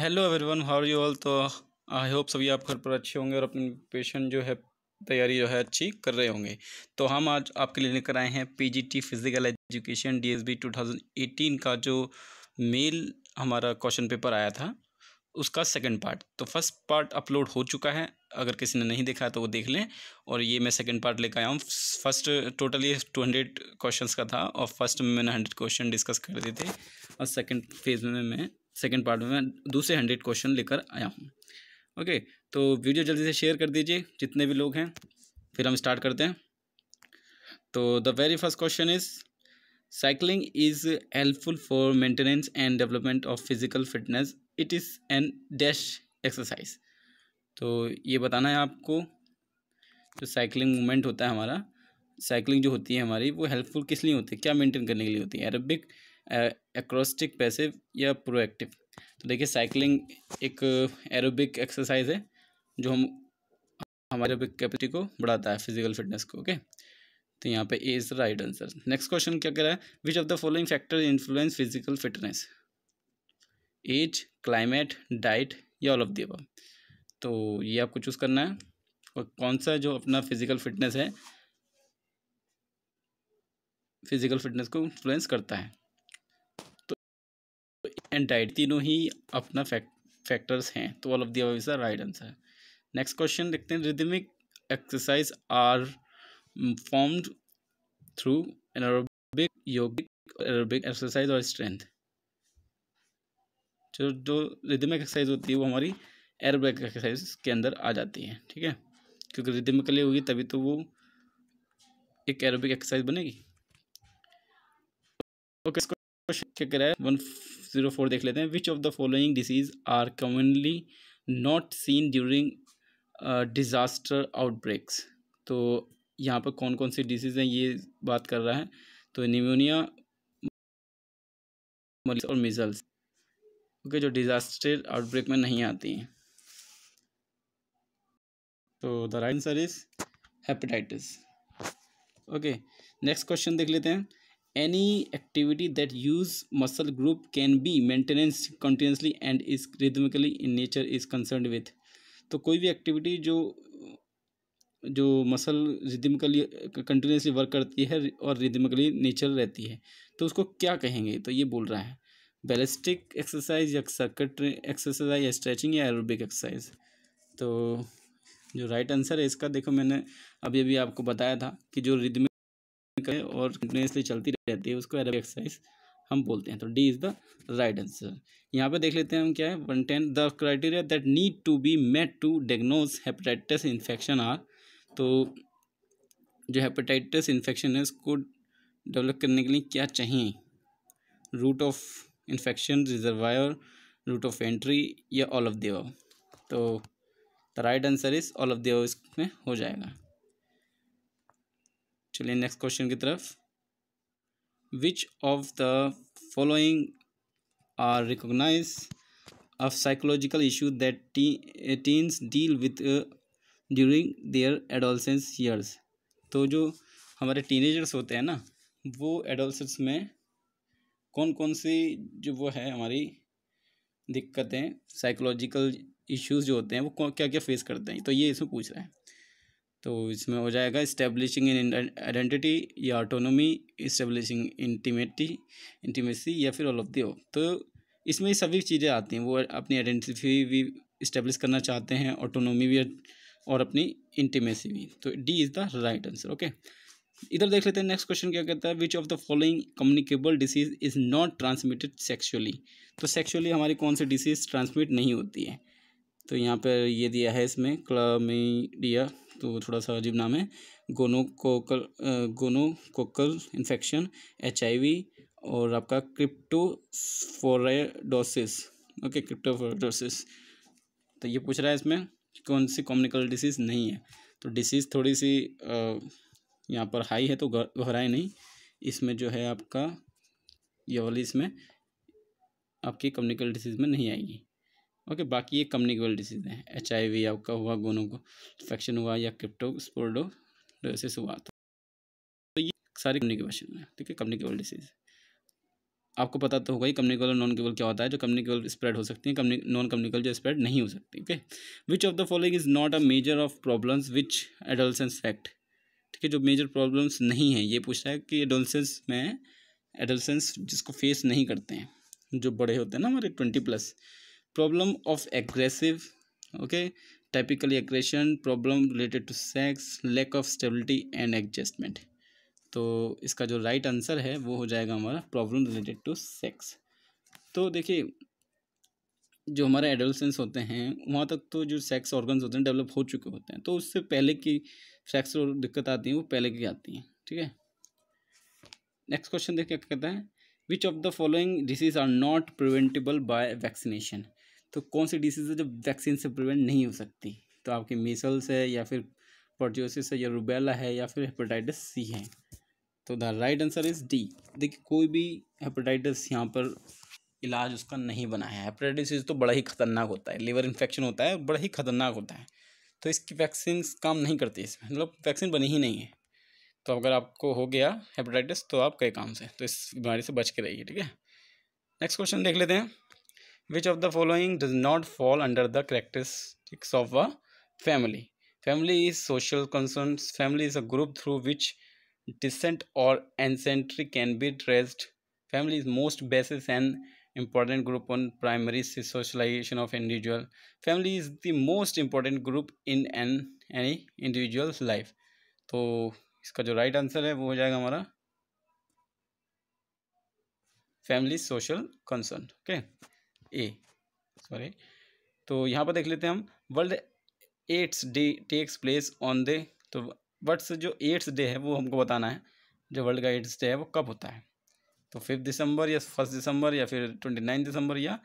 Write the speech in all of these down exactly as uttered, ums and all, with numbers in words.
Hello everyone, how are you all. तो I hope सभी आप घर पर अच्छे होंगे और अपनी पेशन जो है तैयारी जो है अच्छी कर रहे होंगे। तो हम आज आपके लिए लेकर आए हैं पीजीटी फिजिकल एजुकेशन डीएसबी दो हज़ार अठारह का जो मेल हमारा क्वेश्चन पेपर आया था उसका सेकंड पार्ट। तो फर्स्ट पार्ट अपलोड हो चुका है, अगर किसी ने नहीं देखा तो वो देख लें। और ये मैं सेकंड पार्ट लेकर आया हूँ। फर्स्ट टोटल ये टू हंड्रेड क्वेश्चंस का था और फर्स्ट में मैंने हंड्रेड क्वेश्चन डिस्कस कर दिए थे और सेकंड फेज में मैं सेकंड पार्ट में दूसरे हंड्रेड क्वेश्चन लेकर आया हूँ। ओके, तो वीडियो जल्दी से शेयर कर दीजिए जितने भी लोग हैं, फिर हम स्टार्ट करते हैं। तो the very first question is cycling is helpful for maintenance and development of physical fitness, it is an dash exercise. तो ये बताना है आपको जो साइकिलिंग मूवमेंट होता है हमारा, साइकिलिंग जो होती है हमारी वो हेल्पफुल किस लिए होती है, क्या मेंटेन करने के लिए होती है, एरोबिक, एक्रोस्टिक, पैसिव या प्रोएक्टिव। तो देखिए साइकिलिंग एक एरोबिक एक्सरसाइज है जो हम हमारे एरोबिक कैपेसिटी को बढ़ाता है, फिजिकल फिटनेस को। ओके, तो यहाँ पे A is the right answer. Next question क्या कह रहा है, which of the following factor influence physical fitness, age, climate, diet या ऑल ऑफ द अबव। तो ये आपको चूज़ करना है और कौन सा जो अपना फिजिकल फिटनेस है फिजिकल फिटनेस को इन्फ्लुएंस करता है। एंड डाइट तीनों ही अपना फैक्ट फैक्टर्स हैं, तो all of the above is the right answer. Next question देखते हैं, rhythmic exercise are formed through anaerobic, yogic, aerobic exercise और स्ट्रेंथ। जो जो रिदमिक एक्सरसाइज होती है वो हमारी एरोबिक एक्सरसाइज के अंदर आ जाती है, ठीक है, क्योंकि रिदमिकली होगी तभी तो वो एक एरोबिक एक्सरसाइज बनेगी। ओके, क्या कह रहा है वन जीरो फोर देख लेते हैं, which of the following disease are commonly not seen during disaster outbreaks. तो यहाँ पर कौन कौन सी डिसीज हैं ये बात कर रहा है। तो निमोनिया, मलेरिया और मिजल्स, ओके, जो डिज़ास्टर आउटब्रेक में नहीं आती हैं। तो the right answer is hepatitis. Okay, next question देख लेते हैं, any activity that use muscle group can be maintained continuously and is rhythmically in nature is concerned with। तो कोई भी activity जो जो muscle rhythmically continuously work करती है और rhythmically nature रहती है तो उसको क्या कहेंगे। तो ये बोल रहा है ballistic exercise या circuit exercise या stretching या aerobic exercise। तो जो right answer है इसका, देखो मैंने अभी अभी आपको बताया था कि जो rhythmic और कंटिन्यूअसली चलती रहती है उसको एरोबिक एक्सरसाइज हम बोलते हैं। तो D is the right answer. यहाँ पे देख लेते हैं हम क्या है one ten, the criteria that need to be met to diagnose hepatitis infection are. तो जो हेपेटाइटिस इन्फेक्शन है उसको डेवलप करने के लिए क्या चाहिए, root of infection, reservoir, root of entry या ऑल ऑफ द अबव। तो the right answer is all of the above इसमें हो जाएगा। चलिए नेक्स्ट क्वेश्चन की तरफ, which of the following are recognise of psychological issue that teens deal with during their adolescence years. तो जो हमारे टीनेजर्स होते हैं ना वो एडोलसेंस में कौन कौन सी जो वो है हमारी दिक्कतें, साइकोलॉजिकल इश्यूज जो होते हैं वो क्या क्या फेस करते हैं, तो ये इसमें पूछ रहा है। तो इसमें हो जाएगा इस्टेब्लिशिंग इन आइडेंटिटी या ऑटोनोमी, इस्टेब्लिशिंग इंटीमेटी इंटीमेसी या फिर ऑल ऑफ द अबव। तो इसमें सभी चीज़ें आती हैं, वो अपनी आइडेंटिटी भी इस्टेब्लिश करना चाहते हैं, ऑटोनोमी भी और अपनी इंटीमेसी भी। तो D is the right answer. Okay, इधर देख लेते हैं नेक्स्ट क्वेश्चन क्या कहता है, which of the following communicable disease is not transmitted sexually. तो सेक्शुअली हमारी कौन सी डिसीज़ ट्रांसमिट नहीं होती है। तो यहाँ पर ये दिया है इसमें क्लमीडिया, तो थोड़ा सा अजीब नाम है, गोनोकोकल गोनोकोकल इन्फेक्शन, एचआईवी और आपका क्रिप्टोफोराइडोसिस। ओके, क्रिप्टोफोराइडोसिस। तो ये पूछ रहा है इसमें कौन सी कम्युनिकेबल डिसीज़ नहीं है। तो डिसीज़ थोड़ी सी यहाँ पर हाई है तो घबराए नहीं, इसमें जो है आपका ये वाली इसमें आपकी कम्युनिकेबल डिसीज़ में नहीं आएगी। ओके, बाकी ये कम्युनिकेबल डिसीज़ हैं, एच आई वी आपका हुआ, गोनो को इन्फेक्शन हुआ या क्रिप्टोस्पोरोडोसिस हुआ। तो ये सारी कम्युनिकेबल, ठीक है, कम्युनिकेबल डिसीज़। आपको पता तो होगा ही कम्युनिकेबल और नॉन केबल क्या होता है। जो कम्युनिकेबल स्प्रेड हो सकती है, नॉन कम्युनिकेबल जो स्प्रेड नहीं हो सकती। Okay, which of the following is not a major of problems which adolescence fact. ठीक है, जो मेजर प्रॉब्लम्स नहीं है, ये पूछता है कि एडोलसेंस में एडोलसेंस जिसको फेस नहीं करते हैं, जो बड़े होते हैं ना हमारे twenty plus. Problem of aggressive, okay, typically aggression, problem related to sex, lack of stability and adjustment. तो इसका जो राइट right आंसर है वो हो जाएगा हमारा प्रॉब्लम रिलेटेड टू सेक्स। तो देखिए जो हमारे एडोलसेंस होते हैं वहाँ तक तो जो सेक्स ऑर्गन्स होते हैं डेवलप हो चुके होते हैं, तो उससे पहले की सेक्स दिक्कत आती है वो पहले की आती हैं। ठीक है, नेक्स्ट क्वेश्चन देखिए क्या कहता है, which of the following disease are not preventable by vaccination. तो कौन सी डिसीज है जो वैक्सीन से प्रिवेंट नहीं हो सकती। तो आपकी मीसल्स है, या फिर पर्ट्यूसिस है, या रूबेला है, या फिर हेपेटाइटिस सी है। तो the right answer is D. देखिए कोई भी हेपेटाइटिस यहाँ पर इलाज उसका नहीं बना है। हेपेटाइटिस तो बड़ा ही खतरनाक होता है, लीवर इन्फेक्शन होता है, बड़ा ही खतरनाक होता है, तो इसकी वैक्सीन काम नहीं करती, इसमें मतलब वैक्सीन बनी ही नहीं है। तो अगर आपको हो गया हेपेटाइटिस तो आप कई काम से, तो इस बीमारी से बच के रहिए। ठीक है, नेक्स्ट क्वेश्चन देख लेते हैं, which of the following does not fall under the characteristics of a family. Family is social concerns, family is a group through which descent or ancestry can be traced. Family is most basis and important group on primary socialization of individual. Family is the most important group in an any individual's life. तो इसका जो right answer है वो हो जाएगा हमारा family social concern. Okay okay? ए sorry, तो यहाँ पर देख लेते हैं हम, world AIDS day takes place on the, तो बट्स जो एड्स डे है वो हमको बताना है, जो वर्ल्ड का एड्स डे है वो कब होता है। तो फिफ्थ दिसंबर या फर्स्ट दिसंबर या फिर ट्वेंटी नाइन दिसंबर या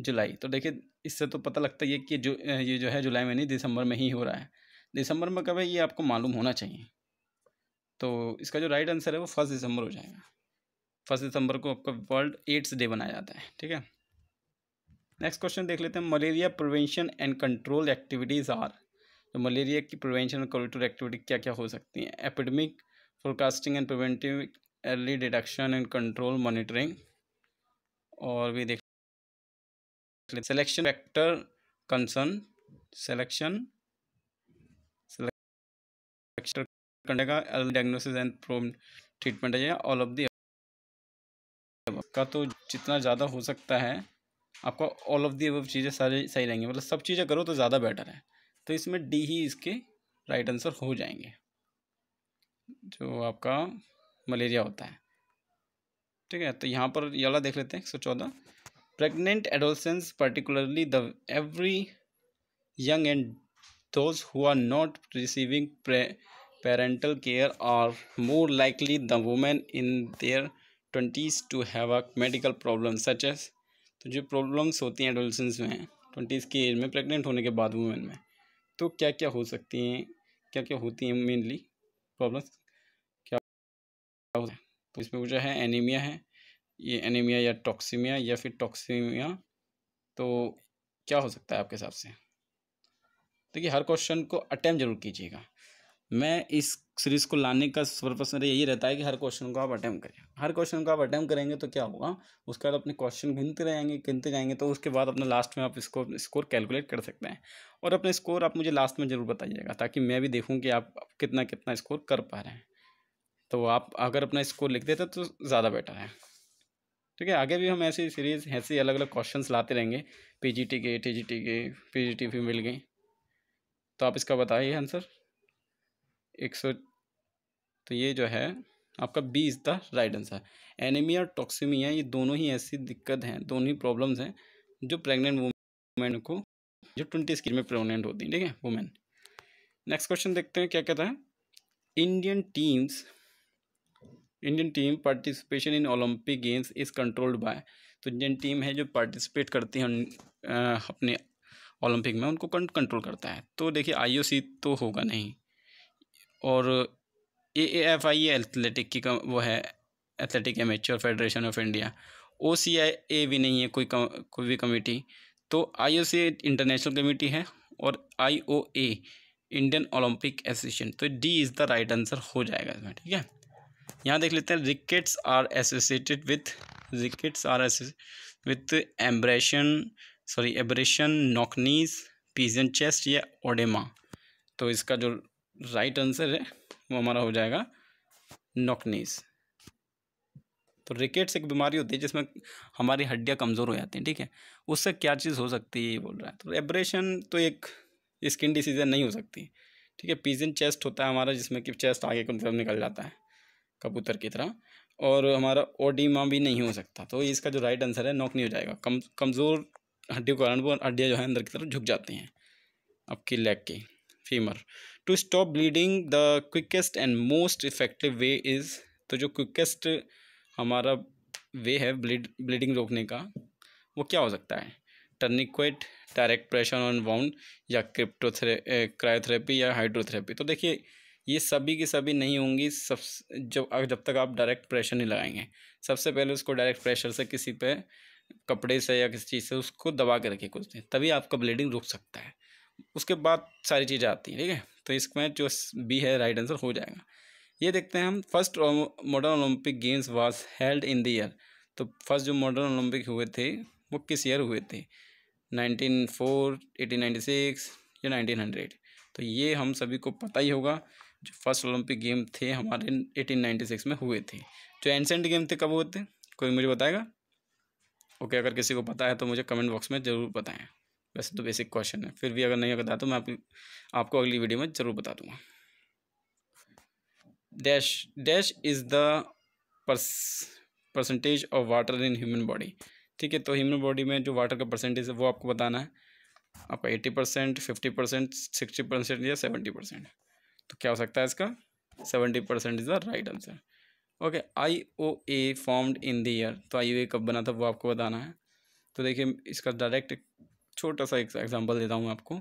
जुलाई। तो देखिए इससे तो पता लगता है कि जो ये जो है जुलाई में नहीं दिसंबर में ही हो रहा है। दिसंबर में कब है ये आपको मालूम होना चाहिए। तो इसका जो राइट आंसर है वो फर्स्ट दिसंबर हो जाएगा। फर्स्ट दिसंबर को आपका वर्ल्ड एड्स डे बनाया जाता है। ठीक है, नेक्स्ट क्वेश्चन देख लेते हैं, malaria prevention and control activities are. तो मलेरिया की प्रिवेंशन और कंट्रोल एक्टिविटी क्या क्या हो सकती हैं। Epidemic forecasting and preventive, early detection and control, monitoring, और भी देख selection factor concern, selection selection करने early diagnosis and prompt treatment है, ऑल ऑफ दी का। तो जितना ज़्यादा हो सकता है आपका ऑल ऑफ दी अबव चीज़ें सारी सही रहेंगी, मतलब सब चीज़ें करो तो ज़्यादा बेटर है। तो इसमें डी ही इसके राइट आंसर हो जाएंगे, जो आपका मलेरिया होता है। ठीक है, तो यहाँ पर ये वाला देख लेते हैं एक सौ चौदह, pregnant adolescence particularly the every young and those who are not receiving parental care are more likely the women in their twenties to have a medical problem such as. तो जो प्रॉब्लम्स होती हैं एडोलसेंस में, twenties की as में, pregnant होने के बाद वुमेन में, तो क्या क्या हो सकती हैं, क्या क्या होती हैं मेनली प्रॉब्लम्स क्या होता है। तो इसमें पूछा है एनीमिया है, ये एनीमिया या टॉक्सीमिया या फिर टॉक्सीमिया, तो क्या हो सकता है आपके हिसाब से। देखिए हर क्वेश्चन को अटेम्प्ट जरूर कीजिएगा। मैं इस सीरीज़ को लाने का सर्वप्रथम यही रहता है कि हर क्वेश्चन को आप अटेम्प्ट करें। हर क्वेश्चन को आप अटेम्प्ट करेंगे तो क्या होगा, उसके बाद अपने क्वेश्चन गिनते रहेंगे गिनते जाएंगे, तो उसके बाद अपना लास्ट में आप इसको स्कोर कैलकुलेट कर सकते हैं। और अपने स्कोर आप मुझे लास्ट में ज़रूर बताइएगा, ताकि मैं भी देखूँ कि आप कितना कितना स्कोर कर पा रहे हैं। तो आप अगर अपना स्कोर लिख देते तो ज़्यादा बेटर है। ठीक है, आगे भी हम ऐसी सीरीज़ ऐसे अलग अलग क्वेश्चन लाते रहेंगे, पी जी टी के, टी जी टी के, पी जी टी भी मिल गई। तो आप इसका बताइए आंसर एक सौ। तो ये जो है आपका B is the right answer. Anaemia और टॉक्सीमिया ये दोनों ही ऐसी दिक्कत हैं, दोनों ही प्रॉब्लम्स हैं जो प्रेग्नेंट वुमेन को, जो ट्वेंटी स्कीज में प्रेग्नेंट होती है। ठीक है वुमेन। नेक्स्ट क्वेश्चन देखते हैं क्या कहता है, Indian teams Indian team participation in Olympic games is controlled by. तो इंडियन टीम है जो पार्टिसिपेट करती है अपने ओलंपिक में, उनको कंट्रोल करता है। तो देखिए आई ओ सी तो होगा नहीं, और ए एफ आई एथलेटिक की कम, वो है athletic amateur federation of India. O C I A भी नहीं है कोई कम, कोई भी कमेटी। तो I O C international committee है, और I O A Indian Olympic association. तो D is the right answer हो जाएगा इसमें। ठीक है, यहाँ देख लेते हैं, rickets are associated with rickets are associated with abrasion, sorry abrasion, knock knees, pigeon chest या ओडेमा। तो इसका जो राइट आंसर है वो हमारा हो जाएगा knock knees। तो रिकेट्स एक बीमारी होती है जिसमें हमारी हड्डियाँ कमज़ोर हो जाती हैं, ठीक है, उससे क्या चीज़ हो सकती है ये बोल रहा है। तो एब्रेशन तो एक स्किन डिसीज़ नहीं हो सकती, ठीक है। पीजन चेस्ट होता है हमारा जिसमें कि चेस्ट आगे की तरफ निकल जाता है कबूतर की तरह, और हमारा ओडिमा भी नहीं हो सकता। तो इसका जो राइट आंसर है नॉक नहीं हो जाएगा। कम कमज़ोर हड्डियों के कारण वो हड्डियाँ जो है अंदर की तरफ झुक जाती हैं आपकी लेग की, femur. To stop bleeding the quickest and most effective way is, तो जो क्विकेस्ट हमारा वे है ब्लीड ब्लीडिंग रोकने का वो क्या हो सकता है? Tourniquet, direct pressure on wound, या क्रिप्टोथेरे क्रायोथेरेपी या हाइड्रोथेरेपी। तो देखिए ये सभी की सभी नहीं होंगी सब जब जब तक आप डायरेक्ट प्रेशर नहीं लगाएंगे। सबसे पहले उसको डायरेक्ट प्रेशर से किसी पे कपड़े से या किसी चीज़ से उसको दबा के रखिए कुछ दिन, तभी आपका ब्लीडिंग रुक सकता है। उसके बाद सारी चीज़ें आती हैं, ठीक है। तो इसमें जो बी है राइट आंसर हो जाएगा। ये देखते हैं हम, first modern Olympic games was held in the year, तो फर्स्ट जो मॉडर्न ओलंपिक हुए थे वो किस ईयर हुए थे? Nineteen O four, eighteen ninety six या नाइनटीन हंड्रेड। तो ये हम सभी को पता ही होगा, जो फर्स्ट ओलंपिक गेम थे हमारे एटीन नाइंटी सिक्स में हुए थे। जो एंशेंट गेम थे कब हुए थे, कोई मुझे बताएगा? ओके, अगर किसी को पता है तो मुझे कमेंट बॉक्स में ज़रूर बताएं। वैसे तो बेसिक क्वेश्चन है, फिर भी अगर नहीं पता तो मैं आप, आपको अगली वीडियो में ज़रूर बता दूँगा। Dash dash is the percentage of water in human body, ठीक है। तो ह्यूमन बॉडी में जो वाटर का परसेंटेज है वो आपको बताना है, आपका eighty percent, fifty percent, sixty percent या सेवेंटी परसेंट। तो क्या हो सकता है इसका? Seventy percent is the right answer. Okay, I O A formed in the year, तो आई ओ ए कब बना था वो आपको बताना है। तो देखिए इसका डायरेक्ट छोटा सा एग्जाम्पल देता हूँ आपको।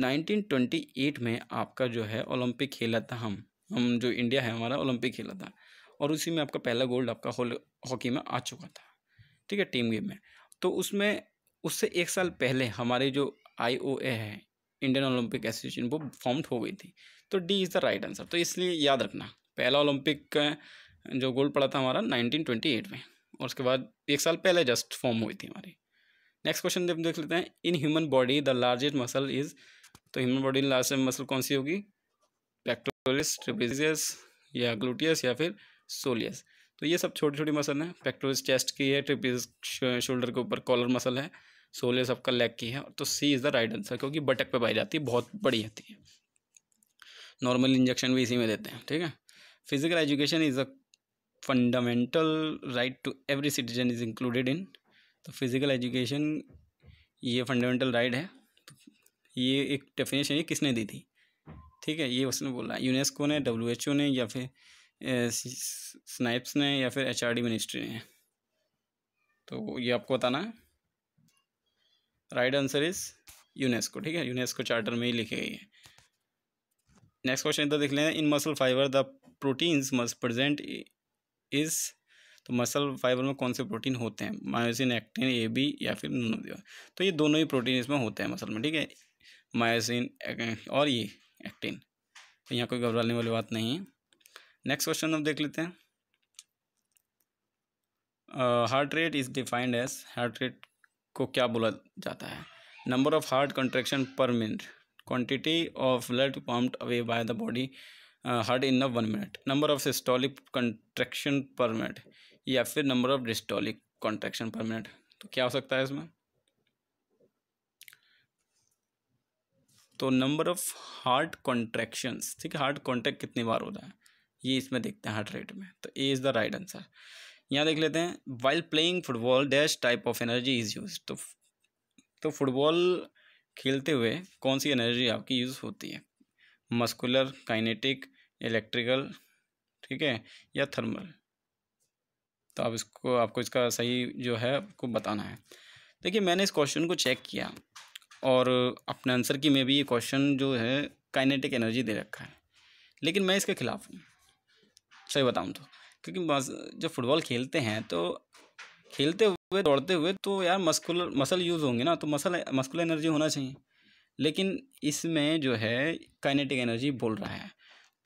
नाइनटीन ट्वेंटी एट में आपका जो है ओलंपिक खेला था, हम हम जो इंडिया है हमारा ओलंपिक खेला था, और उसी में आपका पहला गोल्ड आपका हॉकी में आ चुका था, ठीक है, टीम गेम में। तो उसमें उससे एक साल पहले हमारे जो आई ओ ए है, इंडियन ओलंपिक एसोसिएशन, वो फॉर्म्ड हो गई थी। तो D is the right answer. तो इसलिए याद रखना, पहला ओलंपिक जो गोल्ड पड़ा था हमारा नाइनटीन ट्वेंटी एट में, और उसके बाद एक साल पहले जस्ट फॉर्म हुई थी हमारी। नेक्स्ट क्वेश्चन जब देख लेते हैं, in human body the largest muscle is, तो ह्यूमन बॉडी में लार्जेस्ट मसल कौन सी होगी? पेक्टोरस, ट्रेपेजियस या ग्लूटियस या फिर सोलियस। तो ये सब छोटी छोटी मसल हैं। पेक्टोरस चेस्ट की है, ट्रेपेजियस शोल्डर के ऊपर कॉलर मसल है, सोलियस आपका लेग की है। तो C is the right answer, क्योंकि बटक पे पाई जाती है, बहुत बड़ी होती है। नॉर्मल इंजेक्शन भी इसी में देते हैं, ठीक है। Physical education is a fundamental right to every citizen is included in, तो फिजिकल एजुकेशन ये फंडामेंटल राइट है। ये एक डेफिनेशन ये किसने दी थी, ठीक है, ये उसने बोला है यूनेस्को ने, डब्ल्यू एच ओ ने, या फिर स्नाइप्स ने, या फिर एच आर डी मिनिस्ट्री ने। तो ये आपको बताना है, राइट आंसर इज़ यूनेस्को, ठीक है, यूनेस्को चार्टर में ही लिखी गई है। नेक्स्ट क्वेश्चन तो देख लें, in muscle fibre the proteins must present is, तो मसल फाइबर में कौन से प्रोटीन होते हैं? मायोसिन, एक्टिन, ए बी या फिर नूनोदिया। तो ये दोनों ही प्रोटीन इसमें होते हैं मसल में, ठीक है, मायोसिन और ये एक्टिन। तो यहाँ कोई घबराने वाली बात नहीं है। नेक्स्ट क्वेश्चन हम देख लेते हैं, heart rate is defined as, heart rate को क्या बोला जाता है? Number of heart contraction per minute, quantity of blood pumped away by the body heart in one minute, number of systolic contraction per minute या फिर number of diastolic contraction per minute. तो क्या हो सकता है इसमें? तो नंबर ऑफ हार्ट कॉन्ट्रैक्शंस, ठीक है, हार्ट कॉन्ट्रैक्ट कितनी बार होता है ये इसमें देखते हैं हार्ट रेट में। तो A is the right answer. यहाँ देख लेते हैं, while playing football dash type of energy is use, तो तो फुटबॉल खेलते हुए कौन सी एनर्जी आपकी यूज़ होती है? मस्कुलर, काइनेटिक, इलेक्ट्रिकल, ठीक है, या थर्मल। तो आप इसको आपको इसका सही जो है आपको बताना है। देखिए मैंने इस क्वेश्चन को चेक किया और अपने आंसर की में भी ये क्वेश्चन जो है काइनेटिक एनर्जी दे रखा है, लेकिन मैं इसके खिलाफ हूँ सही बताऊँ तो, क्योंकि जब फुटबॉल खेलते हैं तो खेलते हुए दौड़ते हुए तो यार मस्कुलर मसल यूज़ होंगे ना, तो मसल मस्कुलर एनर्जी होना चाहिए, लेकिन इसमें जो है काइनेटिक एनर्जी बोल रहा है।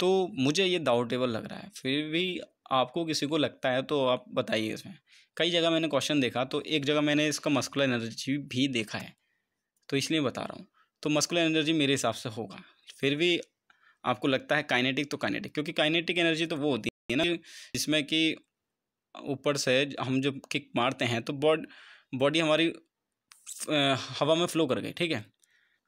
तो मुझे ये डाउटेबल लग रहा है, फिर भी आपको किसी को लगता है तो आप बताइए। इसमें कई जगह मैंने क्वेश्चन देखा, तो एक जगह मैंने इसका मस्कुलर एनर्जी भी देखा है, तो इसलिए बता रहा हूँ। तो मस्कुलर एनर्जी मेरे हिसाब से होगा। फिर भी आपको लगता है काइनेटिक, तो काइनेटिक, क्योंकि काइनेटिक एनर्जी तो वो होती है ना जिसमें कि ऊपर से हम जब किक मारते हैं तो बॉड बॉडी हमारी हवा में फ्लो कर गई, ठीक है।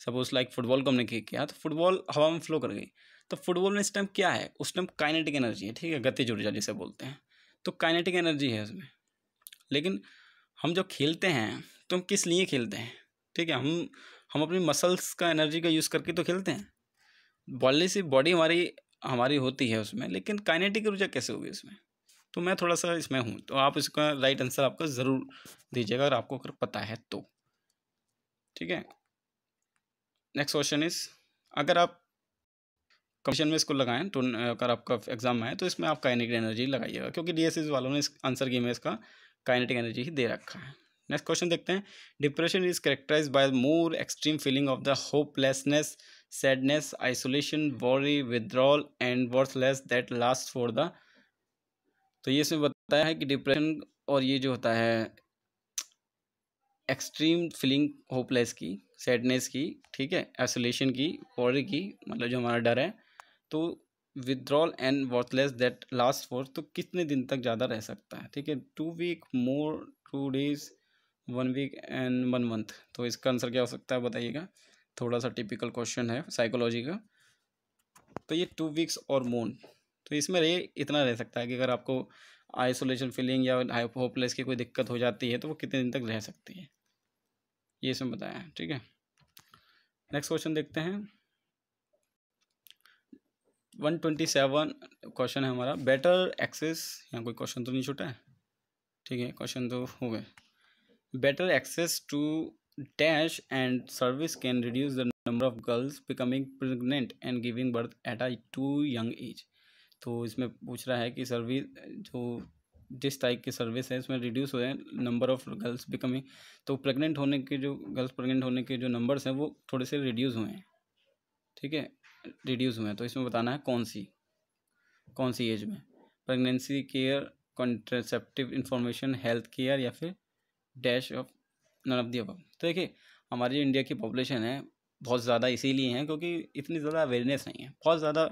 सपोज लाइक फुटबॉल को हमने किक किया तो फुटबॉल हवा में फ्लो कर गई, तो फुटबॉल में इस टाइम क्या है, उस टाइम काइनेटिक एनर्जी है, ठीक है, गतिज ऊर्जा जिसे बोलते हैं, तो काइनेटिक एनर्जी है उसमें। लेकिन हम जो खेलते हैं तो हम किस लिए खेलते हैं, ठीक है, हम हम अपनी मसल्स का एनर्जी का यूज़ करके तो खेलते हैं, बॉडी से बॉडी हमारी हमारी होती है उसमें, लेकिन काइनेटिक ऊर्जा कैसे होगी इसमें, तो मैं थोड़ा सा इसमें हूँ। तो आप इसका राइट आंसर आपका ज़रूर दीजिएगा अगर आपको अगर पता है तो, ठीक है। नेक्स्ट क्वेश्चन इज, अगर आप क्वेश्चन में इसको लगाएं तो अगर आपका एग्जाम आए तो इसमें आप काइनेटिक एनर्जी लगाइएगा, क्योंकि डीएसएस वालों ने इस आंसर की में इसका काइनेटिक एनर्जी ही दे रखा है। नेक्स्ट क्वेश्चन देखते हैं, depression is characterise by more extreme feeling of the hopelessness, sadness, isolation, worry, withdrawal and worthless that lasts for the। तो ये इसमें बताया है कि डिप्रेशन और ये जो होता है एक्सट्रीम फीलिंग होपलेस की, सैडनेस की, ठीक है, आइसोलेशन की, वॉरी की, मतलब जो हमारा डर है, तो withdrawal and worthless that last for, तो कितने दिन तक ज़्यादा रह सकता है, ठीक है, two week more, two days, one week and one month. तो इसका आंसर क्या हो सकता है बताइएगा, थोड़ा सा टिपिकल क्वेश्चन है साइकोलॉजी का। तो ये टू वीक्स और मोन, तो इसमें रहे इतना रह सकता है कि अगर आपको आइसोलेशन फीलिंग या होपलेस की कोई दिक्कत हो जाती है तो वो कितने दिन तक रह सकती है, ये इसमें बताया है, ठीक है। नेक्स्ट क्वेश्चन देखते हैं, वन ट्वेंटी सेवन क्वेश्चन है हमारा, बेटर एक्सेस, यहाँ कोई क्वेश्चन तो नहीं छूटा है, ठीक है, क्वेश्चन तो हो गए। Better access to dash and service can reduce the number of girls becoming pregnant and giving birth at a too young age। तो इसमें पूछ रहा है कि सर्विस जो जिस टाइप की सर्विस है इसमें रिड्यूस हो जाए नंबर ऑफ गर्ल्स बिकमिंग, तो प्रेग्नेंट होने के जो गर्ल्स प्रेग्नेंट होने के जो नंबर्स हैं वो थोड़े से रिड्यूस हुए हैं, ठीक है, रिड्यूस हुए हैं। तो इसमें बताना है कौन सी कौन सी एज में, pregnancy care, contraceptive information, health care या फिर dash of none of the above. तो देखिए हमारी जो इंडिया की पॉपुलेशन है बहुत ज़्यादा इसीलिए है क्योंकि इतनी ज़्यादा अवेयरनेस नहीं है, बहुत ज़्यादा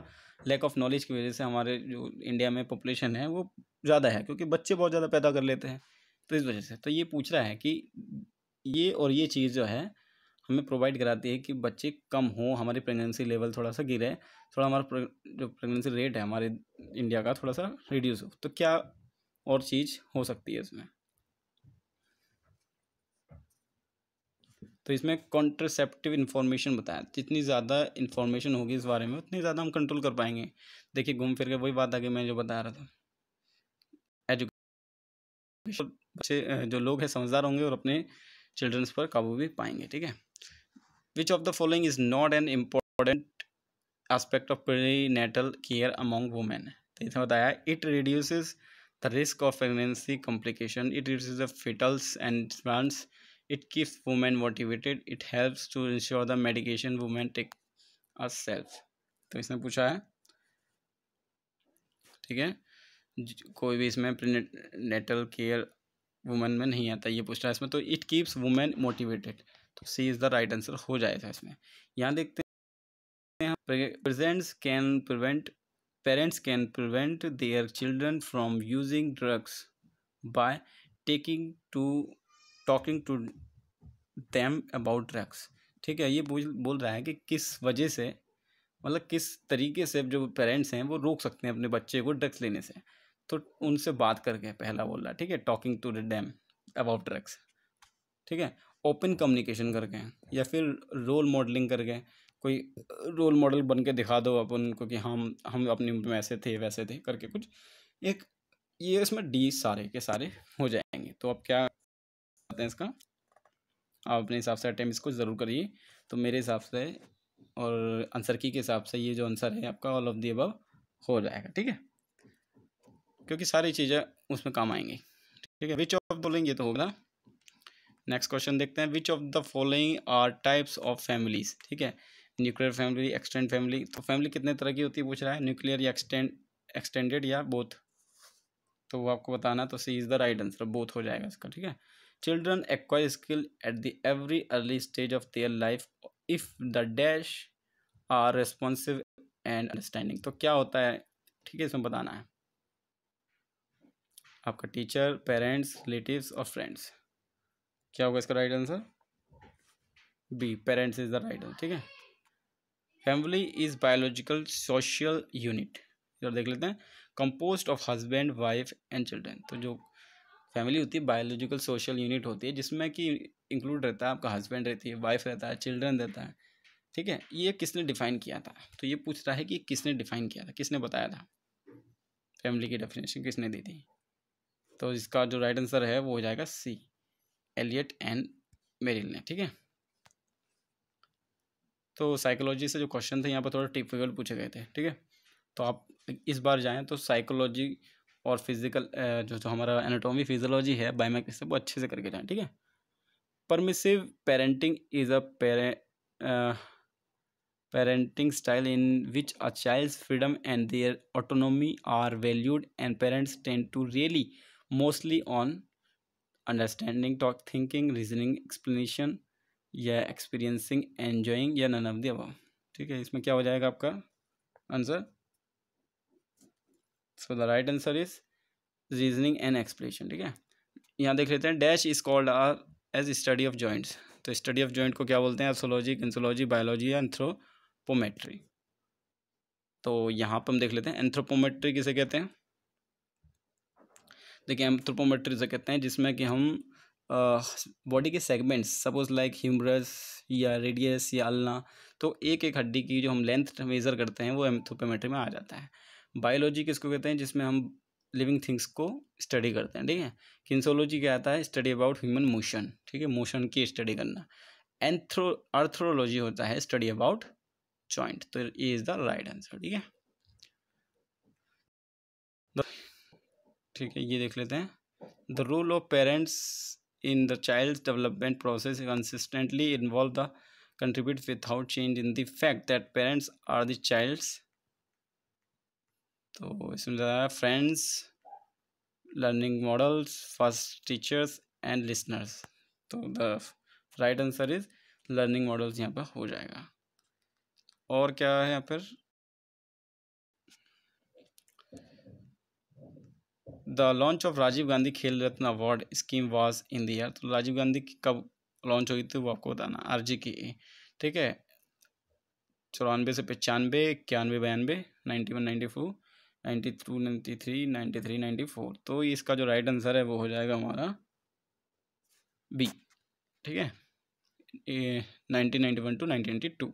लैक ऑफ नॉलेज की वजह से हमारे जो इंडिया में पॉपुलेशन है वो ज़्यादा है, क्योंकि बच्चे बहुत ज़्यादा पैदा कर लेते हैं, तो इस वजह से। तो ये पूछ रहा है कि ये और ये चीज़ जो है हमें प्रोवाइड कराती है कि बच्चे कम हों, हमारी प्रेगनेंसी लेवल थोड़ा सा गिरे, थोड़ा हमारा जो प्रेगनेंसी रेट है हमारे इंडिया का थोड़ा सा रिड्यूस हो, तो क्या और चीज़ हो सकती है इसमें। तो इसमें कॉन्ट्रसेप्टिव इन्फॉर्मेशन बताया, जितनी ज़्यादा इन्फॉर्मेशन होगी इस बारे में उतनी ज़्यादा हम कंट्रोल कर पाएंगे। देखिए घूम फिर के वही बात आ गई मैं जो बता रहा था, एजुकेशन, बच्चे जो लोग हैं समझदार होंगे और अपने चिल्ड्रंस पर काबू भी पाएंगे, ठीक है। Which of the following is not an important aspect of prenatal care among women, तो इसमें बताया it reduces the risk of pregnancy complication, it reduces the foetals and plants, it keeps women motivated, it helps to ensure the medication women take herself। तो इसने पूछा है, ठीक है, कोई भी इसमें प्रीनेटल केयर वुमेन में नहीं आता, ये पूछ रहा है इसमें। तो it keeps women motivated, तो C is the right answer हो जाएगा इसमें। यहाँ देखते हैं, parents can prevent parents can prevent their children from using drugs by taking to talking to them about drugs, ठीक है। ये बोल बोल रहा है कि किस वजह से, मतलब किस तरीके से जो पेरेंट्स हैं वो रोक सकते हैं अपने बच्चे को ड्रग्स लेने से, तो उनसे बात करके पहला बोल रहा है, ठीक है, talking to them about drugs, ठीक है, ओपन कम्युनिकेशन करके या फिर रोल मॉडलिंग करके, कोई रोल मॉडल बन के दिखा दो आप उनको कि हम हम अपनी उम्र में ऐसे थे वैसे थे करके कुछ एक, ये इसमें डी सारे के सारे हो जाएंगे। तो अब क्या हैं इसका, आप अपने हिसाब से अटेम्प्ट इसको ज़रूर करिए। तो मेरे हिसाब से और आंसर की के हिसाब से ये जो आंसर है आपका ऑल ऑफ द अबव हो जाएगा, ठीक है, क्योंकि सारी चीज़ें उसमें काम आएंगी, ठीक है। विच ऑफ द फॉलोइंग, ये तो होगा। नेक्स्ट क्वेश्चन देखते हैं, which of the following are types of families, ठीक है, न्यूक्लियर फैमिली, एक्सटेंड फैमिली। तो फैमिली कितने तरह की होती है पूछ रहा है, न्यूक्लियर या एक्सटेंड एक्सटेंडेड या बोथ, तो वो आपको बताना, तो C is the right answer, both हो जाएगा इसका। ठीक है, children acquire skill at the every early stage of their life if the dash are responsive and understanding. तो क्या होता है, ठीक है, इसमें बताना है आपका टीचर, पेरेंट्स, रिलेटिव्स और फ्रेंड्स। क्या होगा इसका right answer? B, parents is the right answer. ठीक है, family is biological social unit, इधर देख लेते हैं, composed of husband, wife and children. तो जो फैमिली होती है बायोलॉजिकल सोशल यूनिट होती है, जिसमें कि इंक्लूड रहता है आपका हस्बैंड, रहती है वाइफ, रहता है चिल्ड्रन, रहता है। ठीक है, ये किसने डिफाइन किया था? तो ये पूछ रहा है कि किसने डिफाइन किया था, किसने बताया था, फैमिली की डेफिनेशन किसने दी थी। तो इसका जो राइट आंसर है वो हो जाएगा सी, एलियट एंड मेरिल ने। ठीक है, तो साइकोलॉजी से जो क्वेश्चन थे यहाँ पर थोड़ा टिपिकल पूछे गए थे। ठीक है, तो आप इस बार जाएँ तो साइकोलॉजी और फिजिकल जो जो हमारा एनाटॉमी फिजियोलॉजी है, बायोमेकेनिक्स, वो अच्छे से करके जाएँ। ठीक है, permissive parenting is a parenting style in which a child's freedom and their autonomy are valued and parents tend to really mostly on understanding, talk, thinking, reasoning, explanation या experiencing, enjoying या none of the above. ठीक है, इसमें क्या हो जाएगा आपका answer? So the right answer is reasoning and explanation. ठीक है, यहाँ देख लेते हैं, dash is called are as study of joints. तो स्टडी ऑफ जॉइंट को क्या बोलते हैं? एब्सोलॉजी, किन्सोलॉजी, बायोलॉजी, एंथ्रोपोमेट्री। तो यहाँ पर हम देख लेते हैं एंथ्रोपोमेट्री किसे कहते हैं। देखिए, एंथ्रोपोमेट्री से कहते हैं जिसमें कि हम बॉडी uh, के सेगमेंट्स, सपोज लाइक ह्यूमरस या रेडियस या अल्ना, तो एक एक हड्डी की जो हम लेंथ मेज़र करते हैं वो एंथ्रोपोमेट्री में आ जाता है। बायोलॉजी किसको कहते हैं? जिसमें हम लिविंग थिंग्स को स्टडी करते हैं। ठीक है, किन्सोलॉजी क्या आता है? Study about human motion. ठीक है, मोशन की स्टडी करना। एंथ्रो आर्थ्रोलॉजी होता है स्टडी अबाउट जॉइंट। तो ये इज़ द राइट आंसर। ठीक है, ठीक है, ये देख लेते हैं, the role of parents in the child's development process consistently involve the contribute without change in the fact that parents are the child's. तो इसमें friends, learning models, first teachers and listeners. तो the right answer is learning models यहाँ पर हो जाएगा। और क्या है यहाँ पर? The launch of Rajiv Gandhi Khel Ratna award scheme was in the year. तो राजीव गांधी की कब लॉन्च हुई थी वो आपको बताना, आर जी की। ठीक है, चौरानवे से पचानवे, इक्यानवे, बयानवे, ninety one, ninety four, ninety two, ninety three, ninety three, ninety four. तो इसका जो राइट आंसर है वो हो जाएगा हमारा बी। ठीक है, nineteen ninety one to nineteen ninety two.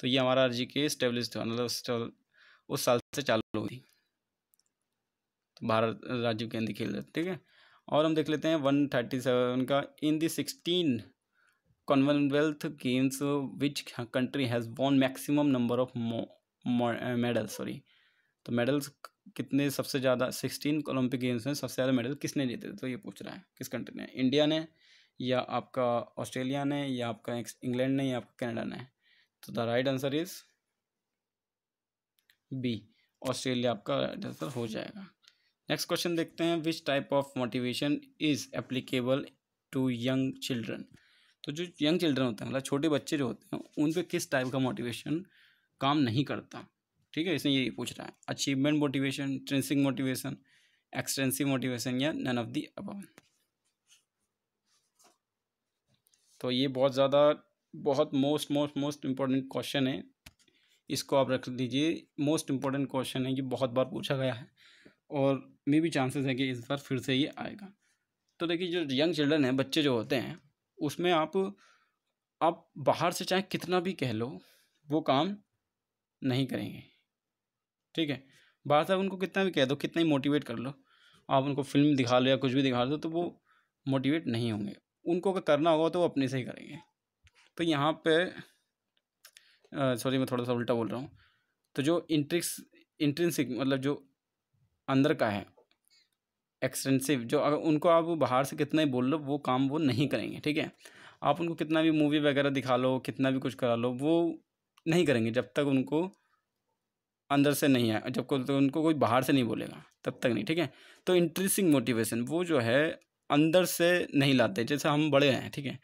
तो ये हमारा आर जी के इस्टेब्लिश था, मतलब उस साल से चालू हुई, भारत राजीव गांधी खेल रहे। ठीक है, और हम देख लेते हैं वन थर्टी सेवन का, in the sixteen Commonwealth games which country has won maximum number of medals. Sorry, तो मेडल्स कितने सबसे ज़्यादा, सिक्सटीन ओलंपिक गेम्स में सबसे ज़्यादा मेडल किसने जीते थे? तो ये पूछ रहा है किस कंट्री ने, इंडिया ने या आपका ऑस्ट्रेलिया ने या आपका इंग्लैंड ने या आपका कनाडा ने। तो the right answer is B, Australia आपका राइट आंसर हो जाएगा। नेक्स्ट क्वेश्चन देखते हैं, which type of motivation is applicable to young children. तो जो यंग चिल्ड्रन होते हैं, मतलब छोटे बच्चे जो होते हैं, उन पे किस टाइप का मोटिवेशन काम नहीं करता। ठीक है, इसने ये पूछ रहा है, achievement motivation, intrinsic motivation, extensive motivation या नन ऑफ द अबव। तो ये बहुत ज़्यादा बहुत most most most important question है, इसको आप रख दीजिए, मोस्ट इम्पोर्टेंट क्वेश्चन है, ये बहुत बार पूछा गया है और मे भी चांसेस है कि इस बार फिर से ये आएगा। तो देखिए, जो यंग चिल्ड्रन हैं, बच्चे जो होते हैं, उसमें आप आप बाहर से चाहे कितना भी कह लो वो काम नहीं करेंगे। ठीक है, बाहर से उनको कितना भी कह दो, कितना ही मोटिवेट कर लो, आप उनको फिल्म दिखा लो या कुछ भी दिखा दो, तो वो मोटिवेट नहीं होंगे। उनको अगर करना होगा तो वो अपने से ही करेंगे। तो यहाँ पर सॉरी मैं थोड़ा सा उल्टा बोल रहा हूँ। तो जो इंट्रिक्स इंट्रिंसिक मतलब जो अंदर का है, एक्सटेंसिव जो, अगर उनको आप बाहर से कितना ही बोल लो वो काम वो नहीं करेंगे। ठीक है, आप उनको कितना भी मूवी वगैरह दिखा लो, कितना भी कुछ करा लो, वो नहीं करेंगे जब तक उनको अंदर से नहीं आए, जब को तो उनको कोई बाहर से नहीं बोलेगा तब तक नहीं, ठीक है। तो इंट्रिंसिक मोटिवेशन वो जो है अंदर से नहीं लाते, जैसे हम बड़े हैं, ठीक है,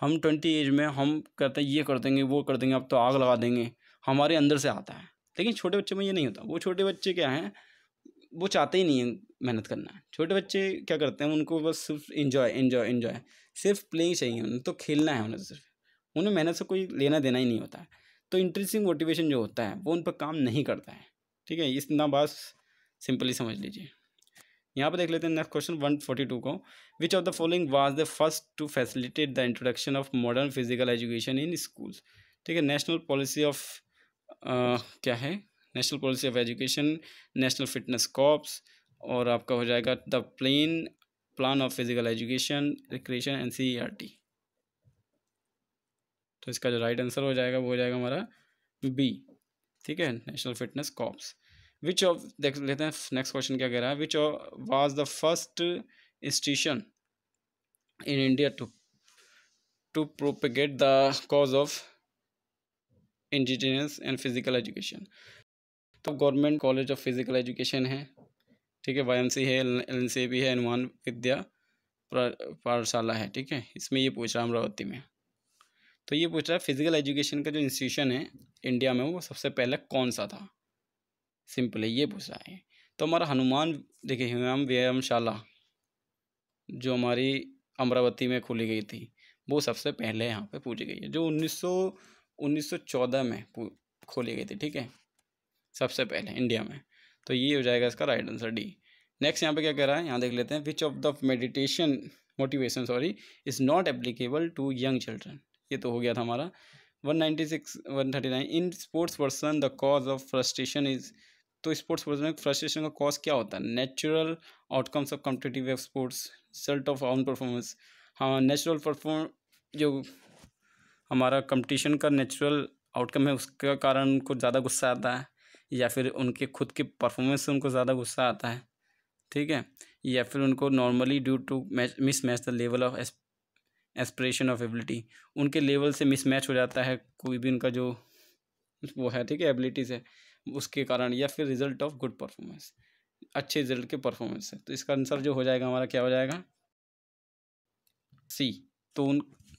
हम ट्वेंटी एज में हम करते हैं ये कर देंगे वो कर देंगे अब तो आग लगा देंगे, हमारे अंदर से आता है। लेकिन छोटे बच्चे में ये नहीं होता, वो छोटे बच्चे क्या हैं वो चाहते ही नहीं है मेहनत करना। छोटे बच्चे क्या करते हैं, उनको बस सिर्फ इन्जॉय इन्जॉय इन्जॉय सिर्फ प्लेइंग चाहिए, उन्हें तो खेलना है, उन्हें सिर्फ उन्हें मेहनत से कोई लेना देना ही नहीं होता है। तो इंट्रिंसिक मोटिवेशन जो होता है वो उन पर काम नहीं करता है, ठीक है, इतना बात सिंपली समझ लीजिए। यहाँ पर देख लेते हैं next question one forty two को, which of the following was the first to facilitate the introduction of modern physical education in schools, ठीक है। नेशनल पॉलिसी ऑफ क्या है, national policy of education, national fitness corps, और आपका हो जाएगा the plain plan of physical education recreation N C E R T. तो इसका जो राइट आंसर हो जाएगा वो हो जाएगा हमारा बी, ठीक है, national fitness corps. Which of देख लेते हैं नेक्स्ट क्वेश्चन क्या कह रहा है, which was the first institution in India to to propagate the cause of indigenous and physical education. तो government college of physical education है, ठीक है, वाई एम सी है, एल एन सी भी है, अनुमान विद्या पाठशाला है, ठीक है। इसमें ये पूछ रहा है अमरावती में, तो ये पूछ रहा है फिजिकल एजुकेशन का जो इंस्टीट्यूशन है इंडिया में वो सबसे पहले कौन सा था, सिंपल है ये पूछ रहा है। तो हमारा हनुमान देखिए हनुमान व्यायामशाला जो हमारी अमरावती में खोली गई थी वो सबसे पहले यहाँ पे पूछी गई है, जो उन्नीस सौ चौदह में खोली गई थी, ठीक है, सबसे पहले इंडिया में। तो ये हो जाएगा इसका राइट आंसर डी। नेक्स्ट यहाँ पे क्या कह रहा है, यहाँ देख लेते हैं, which of the meditation motivation sorry is not applicable to young children, ये तो हो गया था हमारा। One ninety six one thirty nine, in sports person the cause of frustration is, तो स्पोर्ट्स पर्सन में फ्रस्ट्रेशन का कॉज क्या होता है, natural outcomes of competitive sports, result of on performance. हाँ, नेचुरल परफॉर्म जो हमारा कंपटीशन का नेचुरल आउटकम है उसके कारण उनको ज़्यादा गुस्सा आता है, या फिर उनके खुद के परफॉर्मेंस से उनको ज़्यादा गुस्सा आता है, ठीक है, या फिर उनको normally due to match miss match the level of aspiration of ability, उनके लेवल से मिसमैच हो जाता है कोई भी उनका जो वो है, ठीक है, एबिलिटीज़ है उसके कारण, या फिर रिजल्ट ऑफ गुड परफॉर्मेंस, अच्छे रिजल्ट के परफॉर्मेंस है। तो इसका आंसर जो हो जाएगा हमारा क्या हो जाएगा, सी। तो उन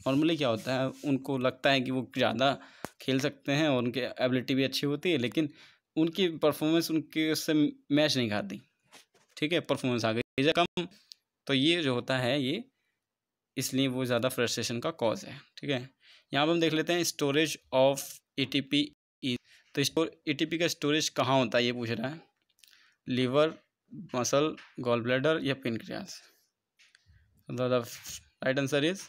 नॉर्मली क्या होता है, उनको लगता है कि वो ज़्यादा खेल सकते हैं और उनकी एबिलिटी भी अच्छी होती है, लेकिन उनकी परफॉर्मेंस उनके उससे मैच नहीं खाती, ठीक है, परफॉर्मेंस आ गई कम, तो ये जो होता है ये इसलिए वो ज़्यादा फ्रस्ट्रेशन का कॉज है, ठीक है। यहाँ पर हम देख लेते हैं storage of A T P, तो स्टोर ए टी पी का स्टोरेज कहाँ होता है ये पूछ रहा है, लीवर, मसल, गॉल ब्लैडर या pancreas. The right answer is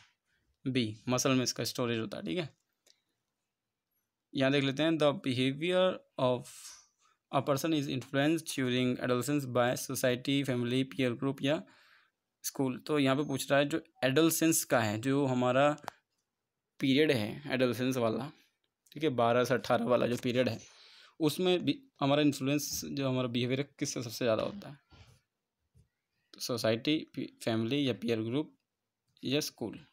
B, muscle में इसका स्टोरेज होता है, ठीक है। यहाँ देख लेते हैं the behaviour of a person is influenced during adolescence by society, family, peer group या स्कूल। तो यहाँ पे पूछ रहा है जो एडोलसेंस का है, जो हमारा पीरियड है एडोलसेंस वाला, ठीक है, बारह से अट्ठारह वाला जो पीरियड है उसमें भी हमारा इन्फ्लुएंस जो हमारा बिहेवियर किससे सबसे ज़्यादा होता है, तो सोसाइटी, फैमिली या पीयर ग्रुप या school.